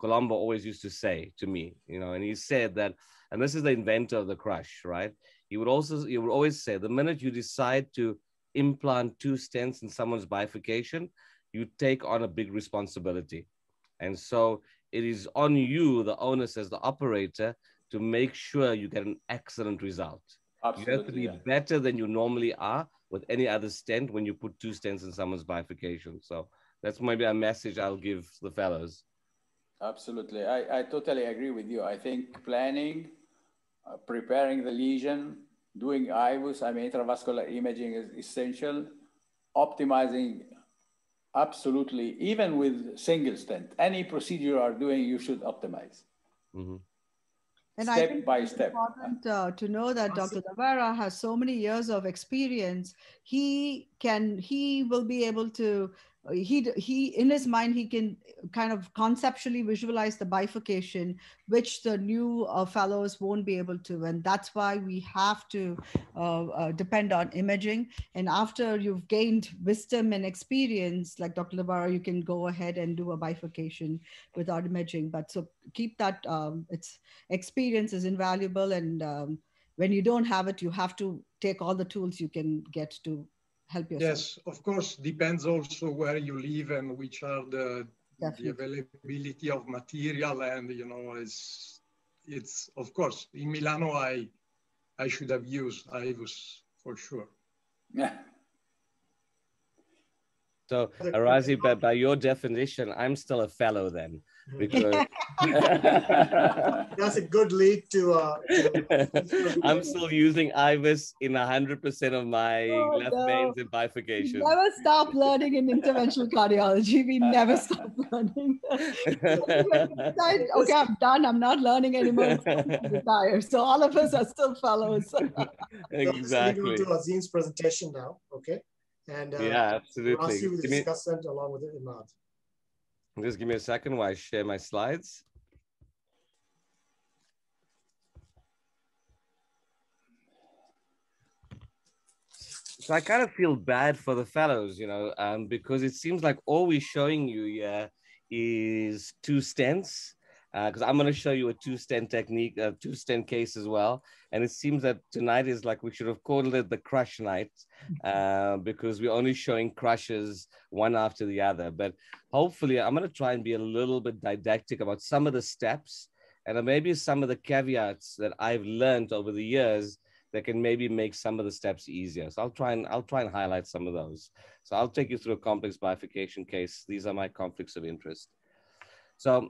Colombo always used to say to me, you know, and he said that, and this is the inventor of the crush, right? He would also, he would always say, the minute you decide to implant two stents in someone's bifurcation, you take on a big responsibility. And so it is on you, the onus as the operator, to make sure you get an excellent result. Absolutely, you have to be yeah. better than you normally are with any other stent when you put two stents in someone's bifurcation. So that's maybe a message I'll give the fellows. Absolutely, I, I totally agree with you. I think planning, uh, preparing the lesion, doing I V U S, I mean intravascular imaging is essential. Optimizing, absolutely, even with single stent. Any procedure you are doing, you should optimize. Mm-hmm. And step I think by it's step. important uh, to know that Doctor Lavarra has so many years of experience. He can, he will be able to, he, he in his mind, he can kind of conceptually visualize the bifurcation, which the new uh, fellows won't be able to. And that's why we have to uh, uh, depend on imaging. And after you've gained wisdom and experience, like Doctor Lavarra, you can go ahead and do a bifurcation without imaging. But so keep that, um, it's experience is invaluable. And um, when you don't have it, you have to take all the tools you can get to help yourself. Yes, of course, depends also where you live and which are the, the availability of material. And, you know, it's, it's of course, in Milano, I, I should have used I V U S for sure. Yeah. So, Arasi, by, by your definition, I'm still a fellow then. Because that's a good lead to. Uh, to I'm still using I V U S in one hundred percent of my oh, left no. veins and bifurcation. We never stop learning in interventional cardiology. We never stop learning. decide, okay, I'm done. I'm not learning anymore. Retire. So all of us are still fellows. Exactly. So to Azeem's presentation now, okay? And uh, yeah, absolutely. We'll discuss that along with Imad. Just give me a second while I share my slides. So I kind of feel bad for the fellows, you know, um, because it seems like all we're showing you here is two stents. Because uh, I'm going to show you a two-stent technique, a two-stent case as well. And it seems that tonight is like we should have called it the crush night uh, because we're only showing crushes one after the other. But hopefully, I'm going to try and be a little bit didactic about some of the steps and maybe some of the caveats that I've learned over the years that can maybe make some of the steps easier. So I'll try and I'll try and highlight some of those. So I'll take you through a complex bifurcation case. These are my conflicts of interest. So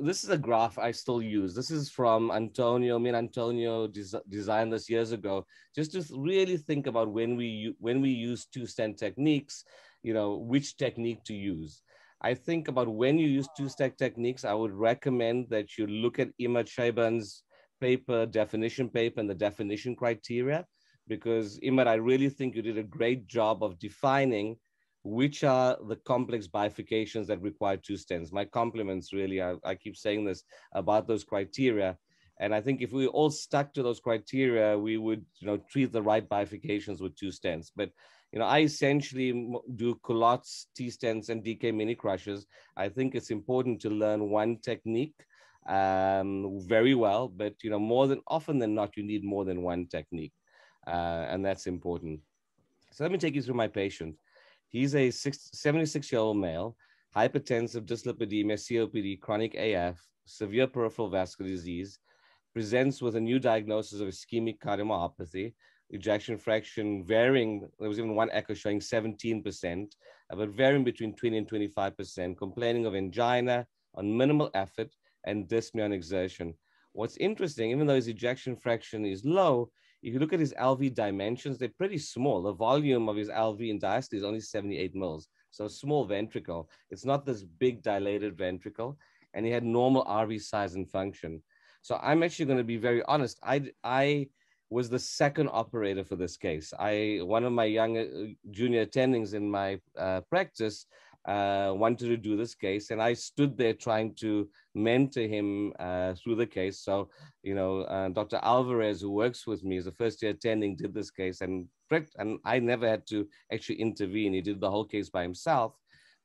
this is a graph I still use. This is from Antonio. Me and Antonio des designed this years ago, just to really think about when we when we use two-stent techniques, you know, which technique to use. I think about when you use two-stent techniques, I would recommend that you look at Imad Sheiban's paper, definition paper, and the definition criteria, because Imad, I really think you did a great job of defining which are the complex bifurcations that require two stents. My compliments, really, I, I keep saying this about those criteria. And I think if we all stuck to those criteria, we would, you know, treat the right bifurcations with two stents. But, you know, I essentially do culottes, T-stents, and D K mini crushes. I think it's important to learn one technique um, very well, but, you know, more than often than not, you need more than one technique. Uh, and that's important. So let me take you through my patient. He's a seventy-six-year-old male, hypertensive, dyslipidemia, C O P D, chronic A F, severe peripheral vascular disease, presents with a new diagnosis of ischemic cardiomyopathy, ejection fraction varying, there was even one echo showing seventeen percent, but varying between twenty and twenty-five percent, complaining of angina on minimal effort and dyspnea on exertion. What's interesting, even though his ejection fraction is low, if you look at his L V dimensions, they're pretty small. The volume of his L V in diastole is only seventy-eight mils. So small ventricle. It's not this big dilated ventricle. And he had normal R V size and function. So I'm actually going to be very honest. I, I was the second operator for this case. I, one of my young uh, junior attendings in my uh, practice uh, wanted to do this case. And I stood there trying to mentor him uh, through the case. So, you know, uh, Doctor Alvarez, who works with me, is a first year attending, did this case and and I never had to actually intervene. He did the whole case by himself,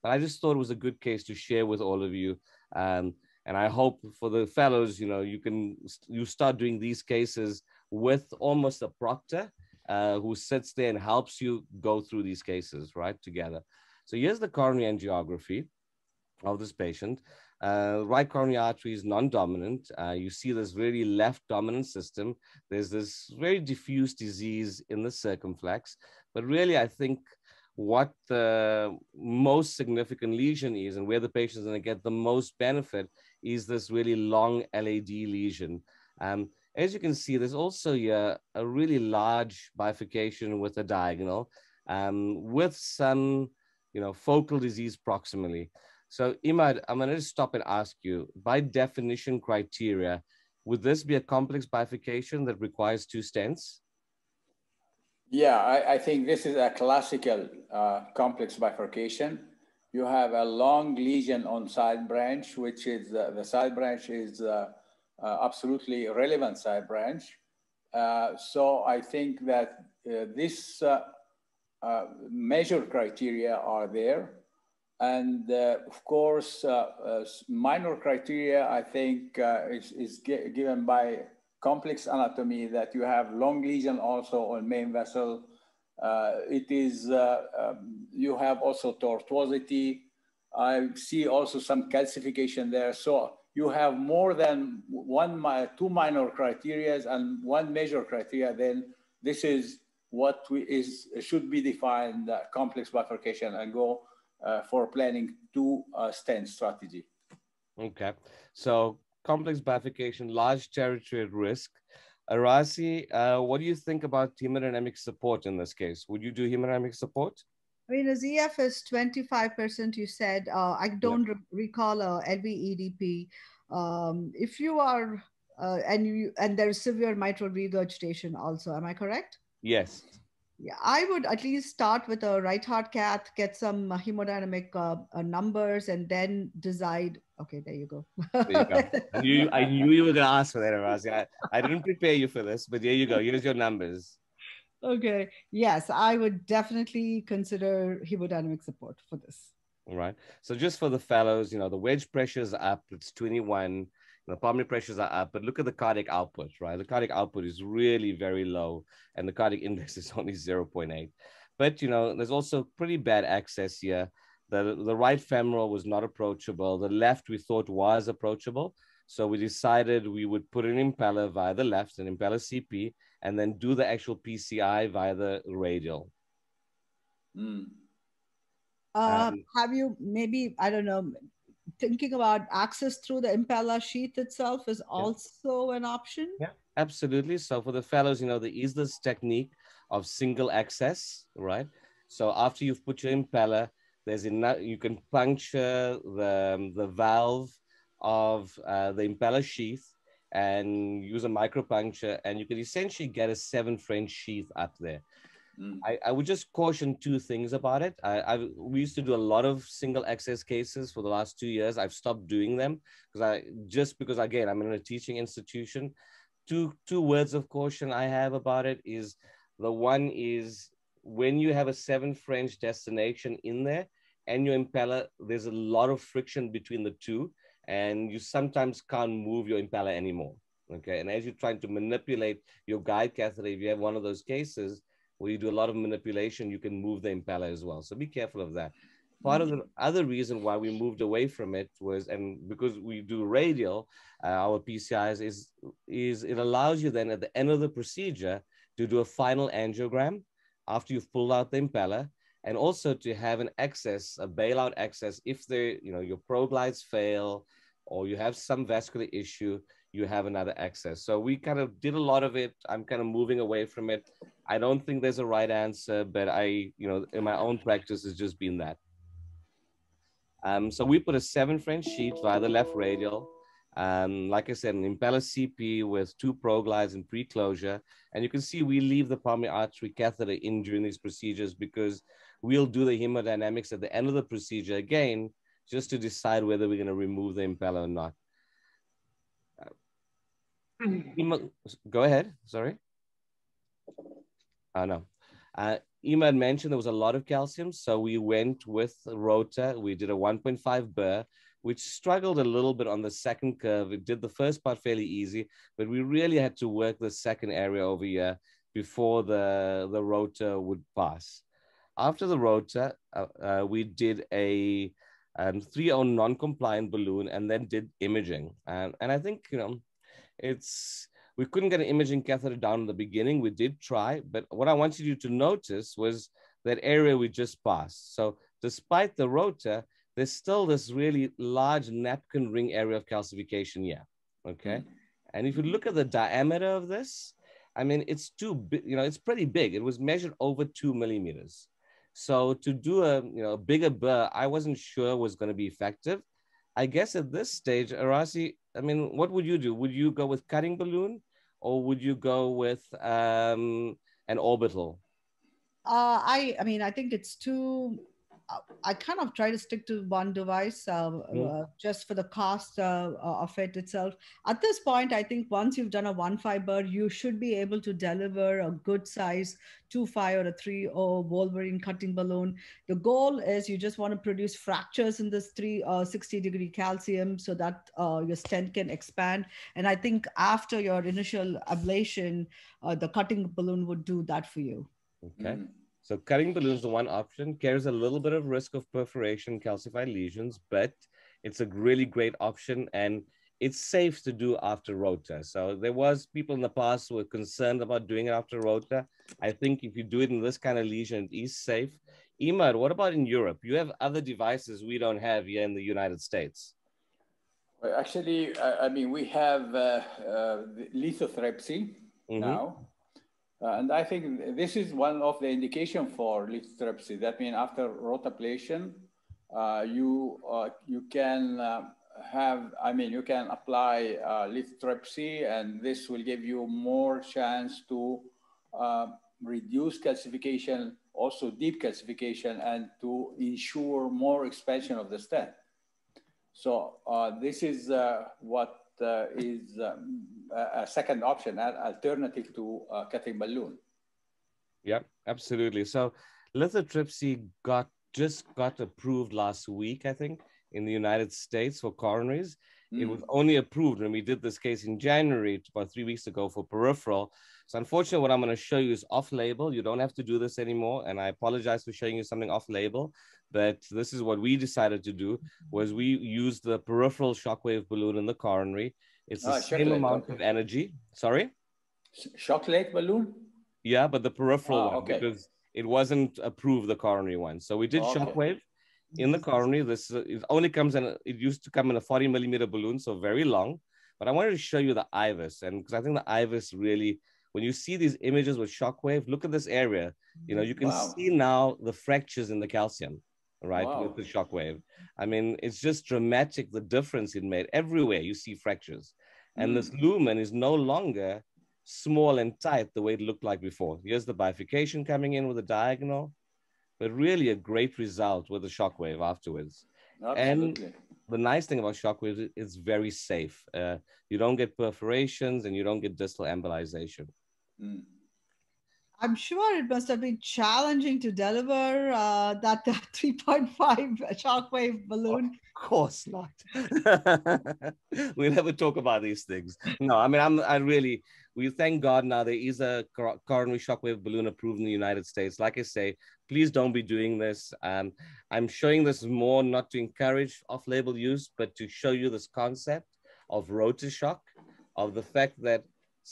but I just thought it was a good case to share with all of you. Um, and I hope for the fellows, you know, you can, you start doing these cases with almost a proctor uh, who sits there and helps you go through these cases, right, together. So here's the coronary angiography of this patient. Uh, right coronary artery is non-dominant. Uh, you see this really left dominant system. There's this very diffuse disease in the circumflex. But really, I think what the most significant lesion is and where the patient is going to get the most benefit is this really long L A D lesion. Um, as you can see, there's also a, a really large bifurcation with a diagonal um, with some, you know, focal disease proximally. So Imad, I'm going to stop and ask you, by definition criteria, would this be a complex bifurcation that requires two stents? Yeah, I, I think this is a classical uh, complex bifurcation. You have a long lesion on side branch, which is uh, the side branch is uh, uh, absolutely relevant side branch. Uh, so I think that uh, this uh, uh, measure criteria are there. And uh, of course, uh, uh, minor criteria, I think uh, is, is given by complex anatomy, that you have long lesion also on main vessel. Uh, it is, uh, um, you have also tortuosity. I see also some calcification there. So you have more than one, two minor criteria and one major criteria, then this is what we is, should be defined uh, complex bifurcation and go Uh, for planning two uh, stent strategy. Okay, so complex bifurcation, large territory at risk. Arasi, uh, what do you think about hemodynamic support in this case? Would you do hemodynamic support? I mean, as E F is twenty-five percent, you said. Uh, I don't yeah. re recall a L V E D P. Um, if you are, uh, and, you, and there's severe mitral regurgitation also, am I correct? Yes. Yeah, I would at least start with a right heart cath, get some hemodynamic uh, uh, numbers, and then decide. Okay, there you go. There you go. I, knew, I knew you were going to ask for that, Arasi. I, I didn't prepare you for this, but there you go. Here's your numbers. Okay. Yes, I would definitely consider hemodynamic support for this. All right. So just for the fellows, you know, the wedge pressure is up. It's twenty-one. The pulmonary pressures are up, but look at the cardiac output, right? The cardiac output is really very low, and the cardiac index is only zero point eight. But, you know, there's also pretty bad access here. The, the right femoral was not approachable. The left we thought was approachable. So we decided we would put an impeller via the left, an impeller C P, and then do the actual P C I via the radial. Mm. Uh, um, have you maybe, I don't know, thinking about access through the impeller sheath itself is also yeah. an option? Yeah, absolutely. So for the fellows, you know, there is this technique of single access, right? So after you've put your impeller, there's enough, you can puncture the, um, the valve of uh, the impeller sheath and use a micropuncture, and you can essentially get a seven French sheath up there. Mm. I, I would just caution two things about it. I, I we used to do a lot of single access cases for the last two years. I've stopped doing them because I just because again I'm in a teaching institution. Two two words of caution I have about it is the one is when you have a seven French destination in there and your impeller, there's a lot of friction between the two, and you sometimes can't move your impeller anymore. Okay, and as you're trying to manipulate your guide catheter, if you have one of those cases where you do a lot of manipulation, you can move the impeller as well. So be careful of that. Part of the other reason why we moved away from it was, and because we do radial, uh, our P C Is, is, is it allows you then at the end of the procedure to do a final angiogram after you've pulled out the impeller, and also to have an access, a bailout access, if they, you know, your proglides fail or you have some vascular issue, you have another access. So we kind of did a lot of it. I'm kind of moving away from it. I don't think there's a right answer, but I, you know, in my own practice has just been that. Um, so we put a seven French sheath via the left radial. Um, like I said, an impeller C P with two proglides and pre-closure. And you can see we leave the pulmonary artery catheter in during these procedures because we'll do the hemodynamics at the end of the procedure again, just to decide whether we're going to remove the impeller or not. Go ahead, sorry. Oh, no. Uh, Imad mentioned there was a lot of calcium, so we went with rotor. We did a one point five burr, which struggled a little bit on the second curve. It did the first part fairly easy, but we really had to work the second area over here before the, the rotor would pass. After the rotor, uh, uh, we did a um, three oh non-compliant balloon and then did imaging. Um, and I think, you know, It's, we couldn't get an imaging catheter down in the beginning. We did try, but what I wanted you to notice was that area we just passed. So despite the rotor, there's still this really large napkin ring area of calcification here, okay? Mm-hmm. And if you look at the diameter of this, I mean, it's too big, you know, it's pretty big. It was measured over two millimeters. So to do a, you know, bigger burr, I wasn't sure was going to be effective. I guess at this stage, Arasi, I mean, what would you do? Would you go with cutting balloon or would you go with um, an orbital? Uh, I, I mean, I think it's too, I kind of try to stick to one device uh, mm. uh, just for the cost uh, of it itself. At this point, I think once you've done a one fiber, you should be able to deliver a good size two five or a three or Wolverine cutting balloon. The goal is you just want to produce fractures in this three uh, sixty degree calcium so that uh, your stent can expand. And I think after your initial ablation, uh, the cutting balloon would do that for you. Okay. Mm. So cutting balloons is one option, carries a little bit of risk of perforation, calcified lesions, but it's a really great option and it's safe to do after rotor. So there was people in the past who were concerned about doing it after rotor. I think if you do it in this kind of lesion, it is safe. Imad, what about in Europe? You have other devices we don't have here in the United States. Well, actually, I, I mean, we have uh, uh, lithotripsy mm-hmm. now. Uh, and I think this is one of the indication for lithotripsy. That means after rotablation, uh, you uh, you can uh, have, I mean, you can apply uh, lithotripsy, and this will give you more chance to uh, reduce calcification, also deep calcification, and to ensure more expansion of the stent. So uh, this is uh, what Uh, is um, a second option, an alternative to uh, cutting balloon. Yeah, absolutely. So lithotripsy got just got approved last week, I think, in the United States for coronaries. Mm. It was only approved when we did this case in January, about three weeks ago for peripheral. So unfortunately, what I'm going to show you is off-label. You don't have to do this anymore. And I apologize for showing you something off-label. But this is what we decided to do, was we used the peripheral shockwave balloon in the coronary. It's the ah, same amount okay. of energy. Sorry? Shockwave balloon? Yeah, but the peripheral ah, one, okay. because it wasn't approved, the coronary one. So we did okay. shockwave in the coronary. This uh, it only comes in, a, it used to come in a forty millimeter balloon, so very long. But I wanted to show you the I V U S, and because I think the I V U S really, when you see these images with shockwave, look at this area. You know, you can wow. see now the fractures in the calcium, right? Wow. With the shockwave. I mean, it's just dramatic, the difference it made. Everywhere you see fractures. And mm. this lumen is no longer small and tight the way it looked like before. Here's the bifurcation coming in with a diagonal, but really a great result with the shockwave afterwards. Absolutely. And the nice thing about shockwave is it's very safe. Uh, you don't get perforations and you don't get distal embolization. Mm. I'm sure it must have been challenging to deliver uh, that three point five shockwave balloon. Of course not. We'll never talk about these things. No, I mean, I'm, I really, we thank God now there is a coronary shockwave balloon approved in the United States. Like I say, please don't be doing this. Um, I'm showing this more not to encourage off-label use, but to show you this concept of rotor shock, of the fact that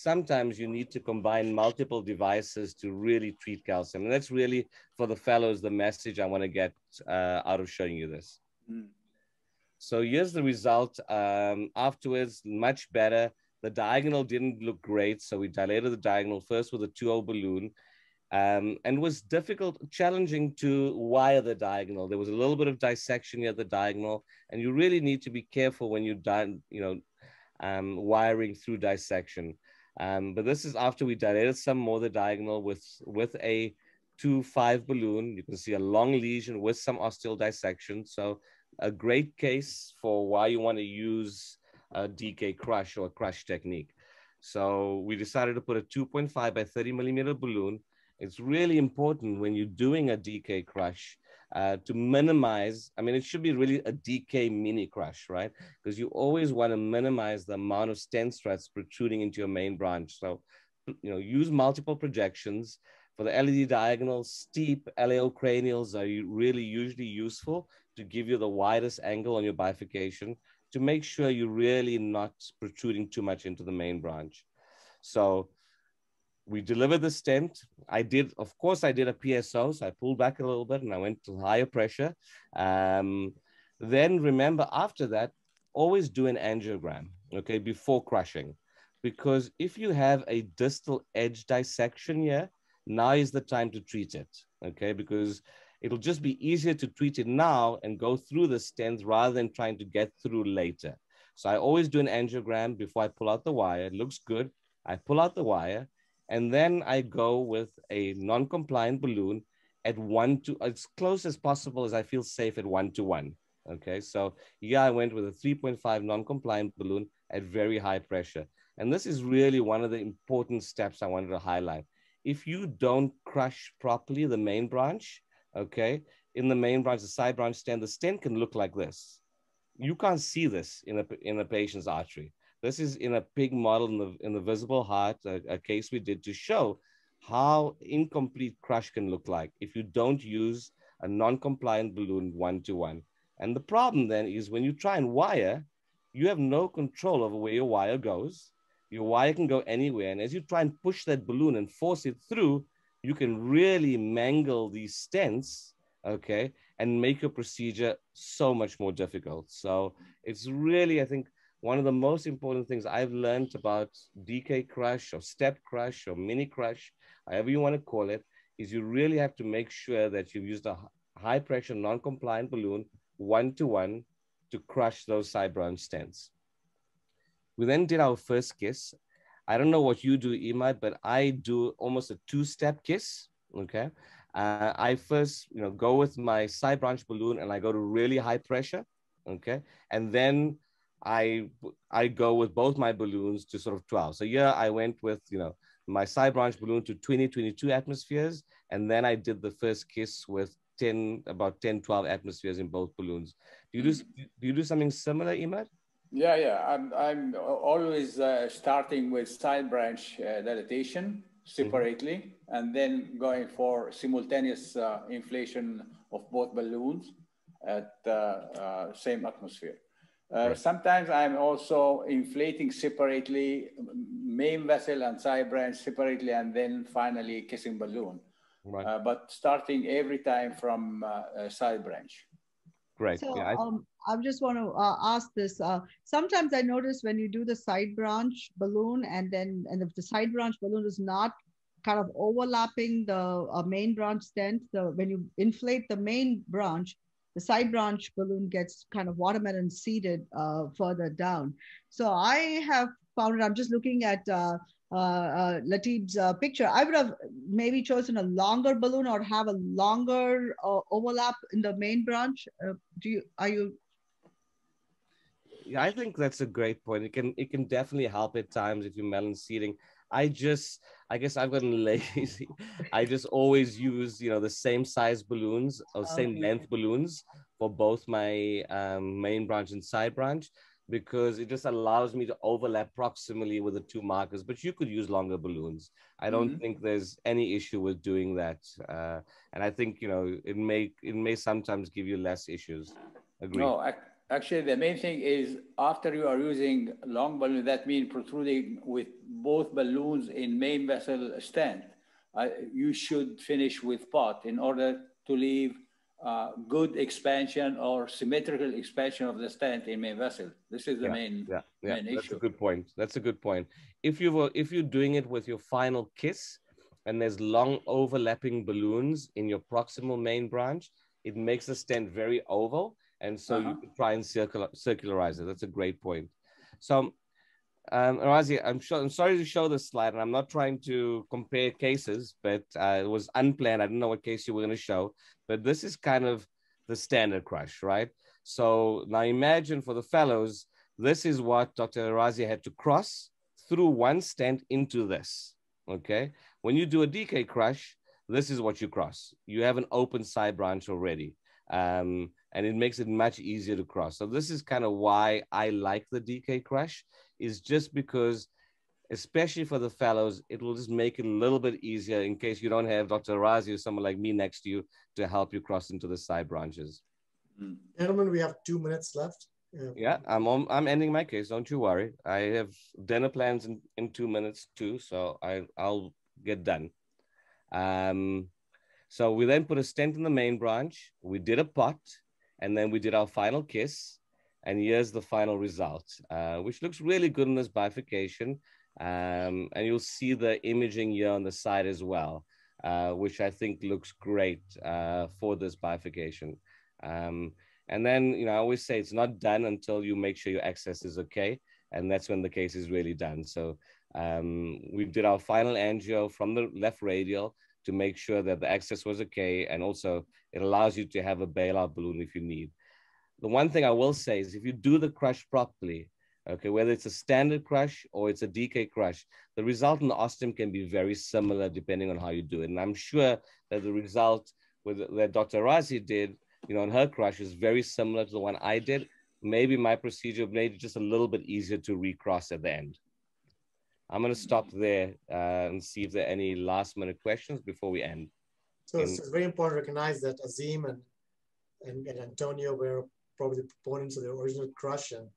sometimes you need to combine multiple devices to really treat calcium. And that's really, for the fellows, the message I want to get uh, out of showing you this. Mm. So here's the result um, afterwards, much better. The diagonal didn't look great. So we dilated the diagonal first with a two oh balloon um, and it was difficult, challenging to wire the diagonal. There was a little bit of dissection near the diagonal and you really need to be careful when you di- you know, um, wiring through dissection. Um, but this is after we dilated some more the diagonal with, with a two five balloon. You can see a long lesion with some ostial dissection. So a great case for why you want to use a D K-Crush or a crush technique. So we decided to put a two point five by thirty millimeter balloon. It's really important when you're doing a D K-Crush uh, to minimize, I mean, it should be really a D K mini crush, right? Because you always want to minimize the amount of stent struts protruding into your main branch. So, you know, use multiple projections. For the L E D diagonal, steep L A O cranials are really usually useful to give you the widest angle on your bifurcation to make sure you're really not protruding too much into the main branch. So we delivered the stent. I did, of course, I did a P S O, so I pulled back a little bit and I went to higher pressure. Um, then remember after that, always do an angiogram, okay, before crushing. Because if you have a distal edge dissection here, now is the time to treat it, okay? Because It'll just be easier to treat it now and go through the stents rather than trying to get through later. So I always do an angiogram before I pull out the wire. It looks good. I pull out the wire, and then I go with a non-compliant balloon at one to as close as possible as I feel safe at one to one. Okay, so yeah, I went with a three point five non-compliant balloon at very high pressure. And this is really one of the important steps I wanted to highlight. If you don't crush properly the main branch, okay, in the main branch, the side branch stent, the stent can look like this. You can't see this in a, in a patient's artery. This is in a pig model in the, in the visible heart, a, a case we did to show how incomplete crush can look like if you don't use a non-compliant balloon one-to-one. And the problem then is when you try and wire, you have no control over where your wire goes. Your wire can go anywhere. And as you try and push that balloon and force it through, you can really mangle these stents, okay, and make your procedure so much more difficult. So it's really, I think, one of the most important things I've learned about D K crush or step crush or mini crush, however you want to call it, is you really have to make sure that you've used a high pressure, non-compliant balloon one-to-one to crush those side branch stents. We then did our first kiss. I don't know what you do, Imad, but I do almost a two-step kiss, okay? Uh, I first, you know, go with my side branch balloon and I go to really high pressure, okay? And then I, I go with both my balloons to sort of twelve. So yeah, I went with, you know, my side branch balloon to twenty, twenty-two atmospheres. And then I did the first kiss with ten, about ten, twelve atmospheres in both balloons. Do you do, do, you do something similar, Imad? Yeah, yeah. I'm, I'm always uh, starting with side branch uh, dilatation separately, mm-hmm. and then going for simultaneous uh, inflation of both balloons at the uh, uh, same atmosphere. Uh, right. Sometimes I'm also inflating separately main vessel and side branch separately, and then finally kissing balloon. Right. Uh, but starting every time from uh, side branch. Great. So yeah, I um, I just want to uh, ask this. Uh, sometimes I notice when you do the side branch balloon, and then and if the side branch balloon is not kind of overlapping the uh, main branch stent, the, when you inflate the main branch, the side branch balloon gets kind of watermelon seeded uh, further down. So I have found it. I'm just looking at Uh, Uh, uh, Latib's uh, picture, I would have maybe chosen a longer balloon or have a longer uh, overlap in the main branch. Uh, do you, are you? Yeah, I think that's a great point. It can, it can definitely help at times if you're melon seeding. I just, I guess I've gotten lazy. I just always use, you know, the same size balloons or okay. same length balloons for both my um, main branch and side branch, because it just allows me to overlap proximally with the two markers, but you could use longer balloons. I don't mm-hmm. think there's any issue with doing that. Uh, and I think, you know, it may, it may sometimes give you less issues. Agreed. No, actually the main thing is after you are using long balloon, that means protruding with both balloons in main vessel stand, uh, you should finish with pot in order to leave Uh, good expansion or symmetrical expansion of the stent in main vessel. This is the yeah, main, yeah, yeah. main That's issue. That's a good point. That's a good point. If, you were, if you're doing it with your final kiss and there's long overlapping balloons in your proximal main branch, it makes the stent very oval. And so uh-huh. you can try and circular, circularize it. That's a great point. So Um, Arasi, I'm, sure, I'm sorry to show this slide, and I'm not trying to compare cases, but uh, it was unplanned. I didn't know what case you were going to show, but this is kind of the standard crush, right? So now imagine for the fellows, this is what Doctor Arasi had to cross through one stent into this, okay? When you do a D K crush, this is what you cross. You have an open side branch already, um, and it makes it much easier to cross. So this is kind of why I like the D K crush. Is just because, especially for the fellows, it will just make it a little bit easier in case you don't have Doctor Arasi or someone like me next to you to help you cross into the side branches. Gentlemen, we have two minutes left. Yeah, yeah I'm, on, I'm ending my case. Don't you worry. I have dinner plans in, in two minutes too, so I, I'll get done. Um, so we then put a stent in the main branch. We did a pot, and then we did our final kiss. And here's the final result, uh, which looks really good in this bifurcation. Um, and you'll see the imaging here on the side as well. uh, which I think looks great uh, for this bifurcation. Um, and then, you know, I always say it's not done until you make sure your access is okay. And that's when the case is really done. So um, we did our final angio from the left radial to make sure that the access was okay. And also it allows you to have a bailout balloon if you need. The one thing I will say is if you do the crush properly, okay, whether it's a standard crush or it's a D K crush, the result in the ostium can be very similar depending on how you do it. And I'm sure that the result with, that Doctor Arasi did, you know, in her crush is very similar to the one I did. Maybe my procedure made it just a little bit easier to recross at the end. I'm going to stop there uh, and see if there are any last minute questions before we end. So in it's very important to recognize that Azeem and, and, and Antonio were probably the proponents of the original crush, and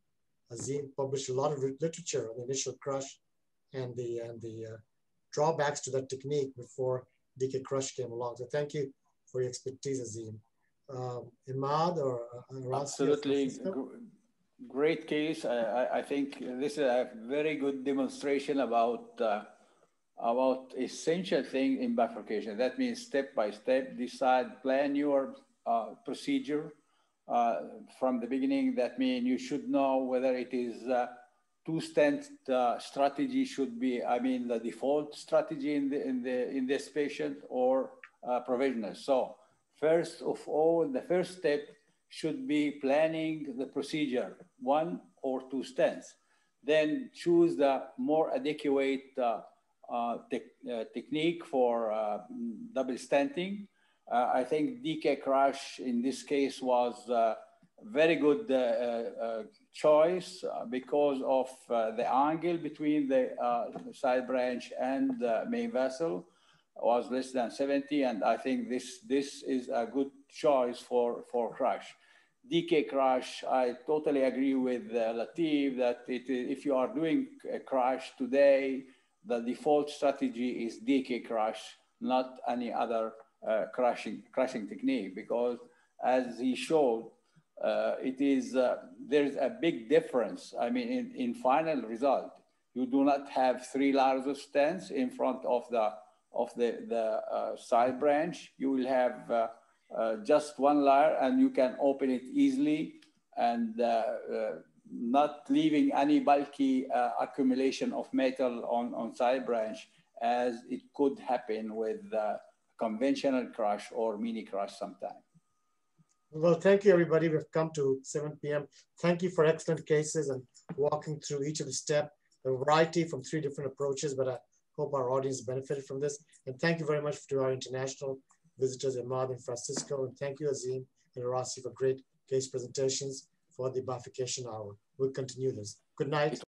Azeem published a lot of literature on the initial crush and the, and the uh, drawbacks to that technique before D K Crush came along. So thank you for your expertise, Azeem. Um, Imad or uh, absolutely great case. I, I, I think this is a very good demonstration about uh, about essential thing in bifurcation. That means step by step, decide, plan your uh, procedure uh, from the beginning. That means you should know whether it is uh, two-stent uh, strategy should be, I mean, the default strategy in the in the in this patient or uh, provisional. So. First of all, the first step should be planning the procedure, one or two stents. Then choose the more adequate uh, uh, te uh, technique for uh, double stenting. Uh, I think D K Crush in this case was a very good uh, uh, choice because of uh, the angle between the uh, side branch and the main vessel. Was less than seventy, and I think this this is a good choice for for crush. D K crush, I totally agree with uh, Latif that it, if you are doing a crush today, the default strategy is D K crush, not any other uh, crushing crushing technique, because as he showed, uh, it is uh, there's a big difference. I mean, in, in final result, you do not have three layers of stents in front of the of the, the uh, side branch. You will have uh, uh, just one layer and you can open it easily and uh, uh, not leaving any bulky uh, accumulation of metal on, on side branch as it could happen with uh, conventional crush or mini crush sometime. Well, thank you everybody. We've come to seven P M Thank you for excellent cases and walking through each of the step, a variety from three different approaches, but I hope our audience benefited from this. And thank you very much to our international visitors, Imad and Francisco. And thank you, Azeem and Arasi, for great case presentations for the Bifurcation Hour. We'll continue this. Good night.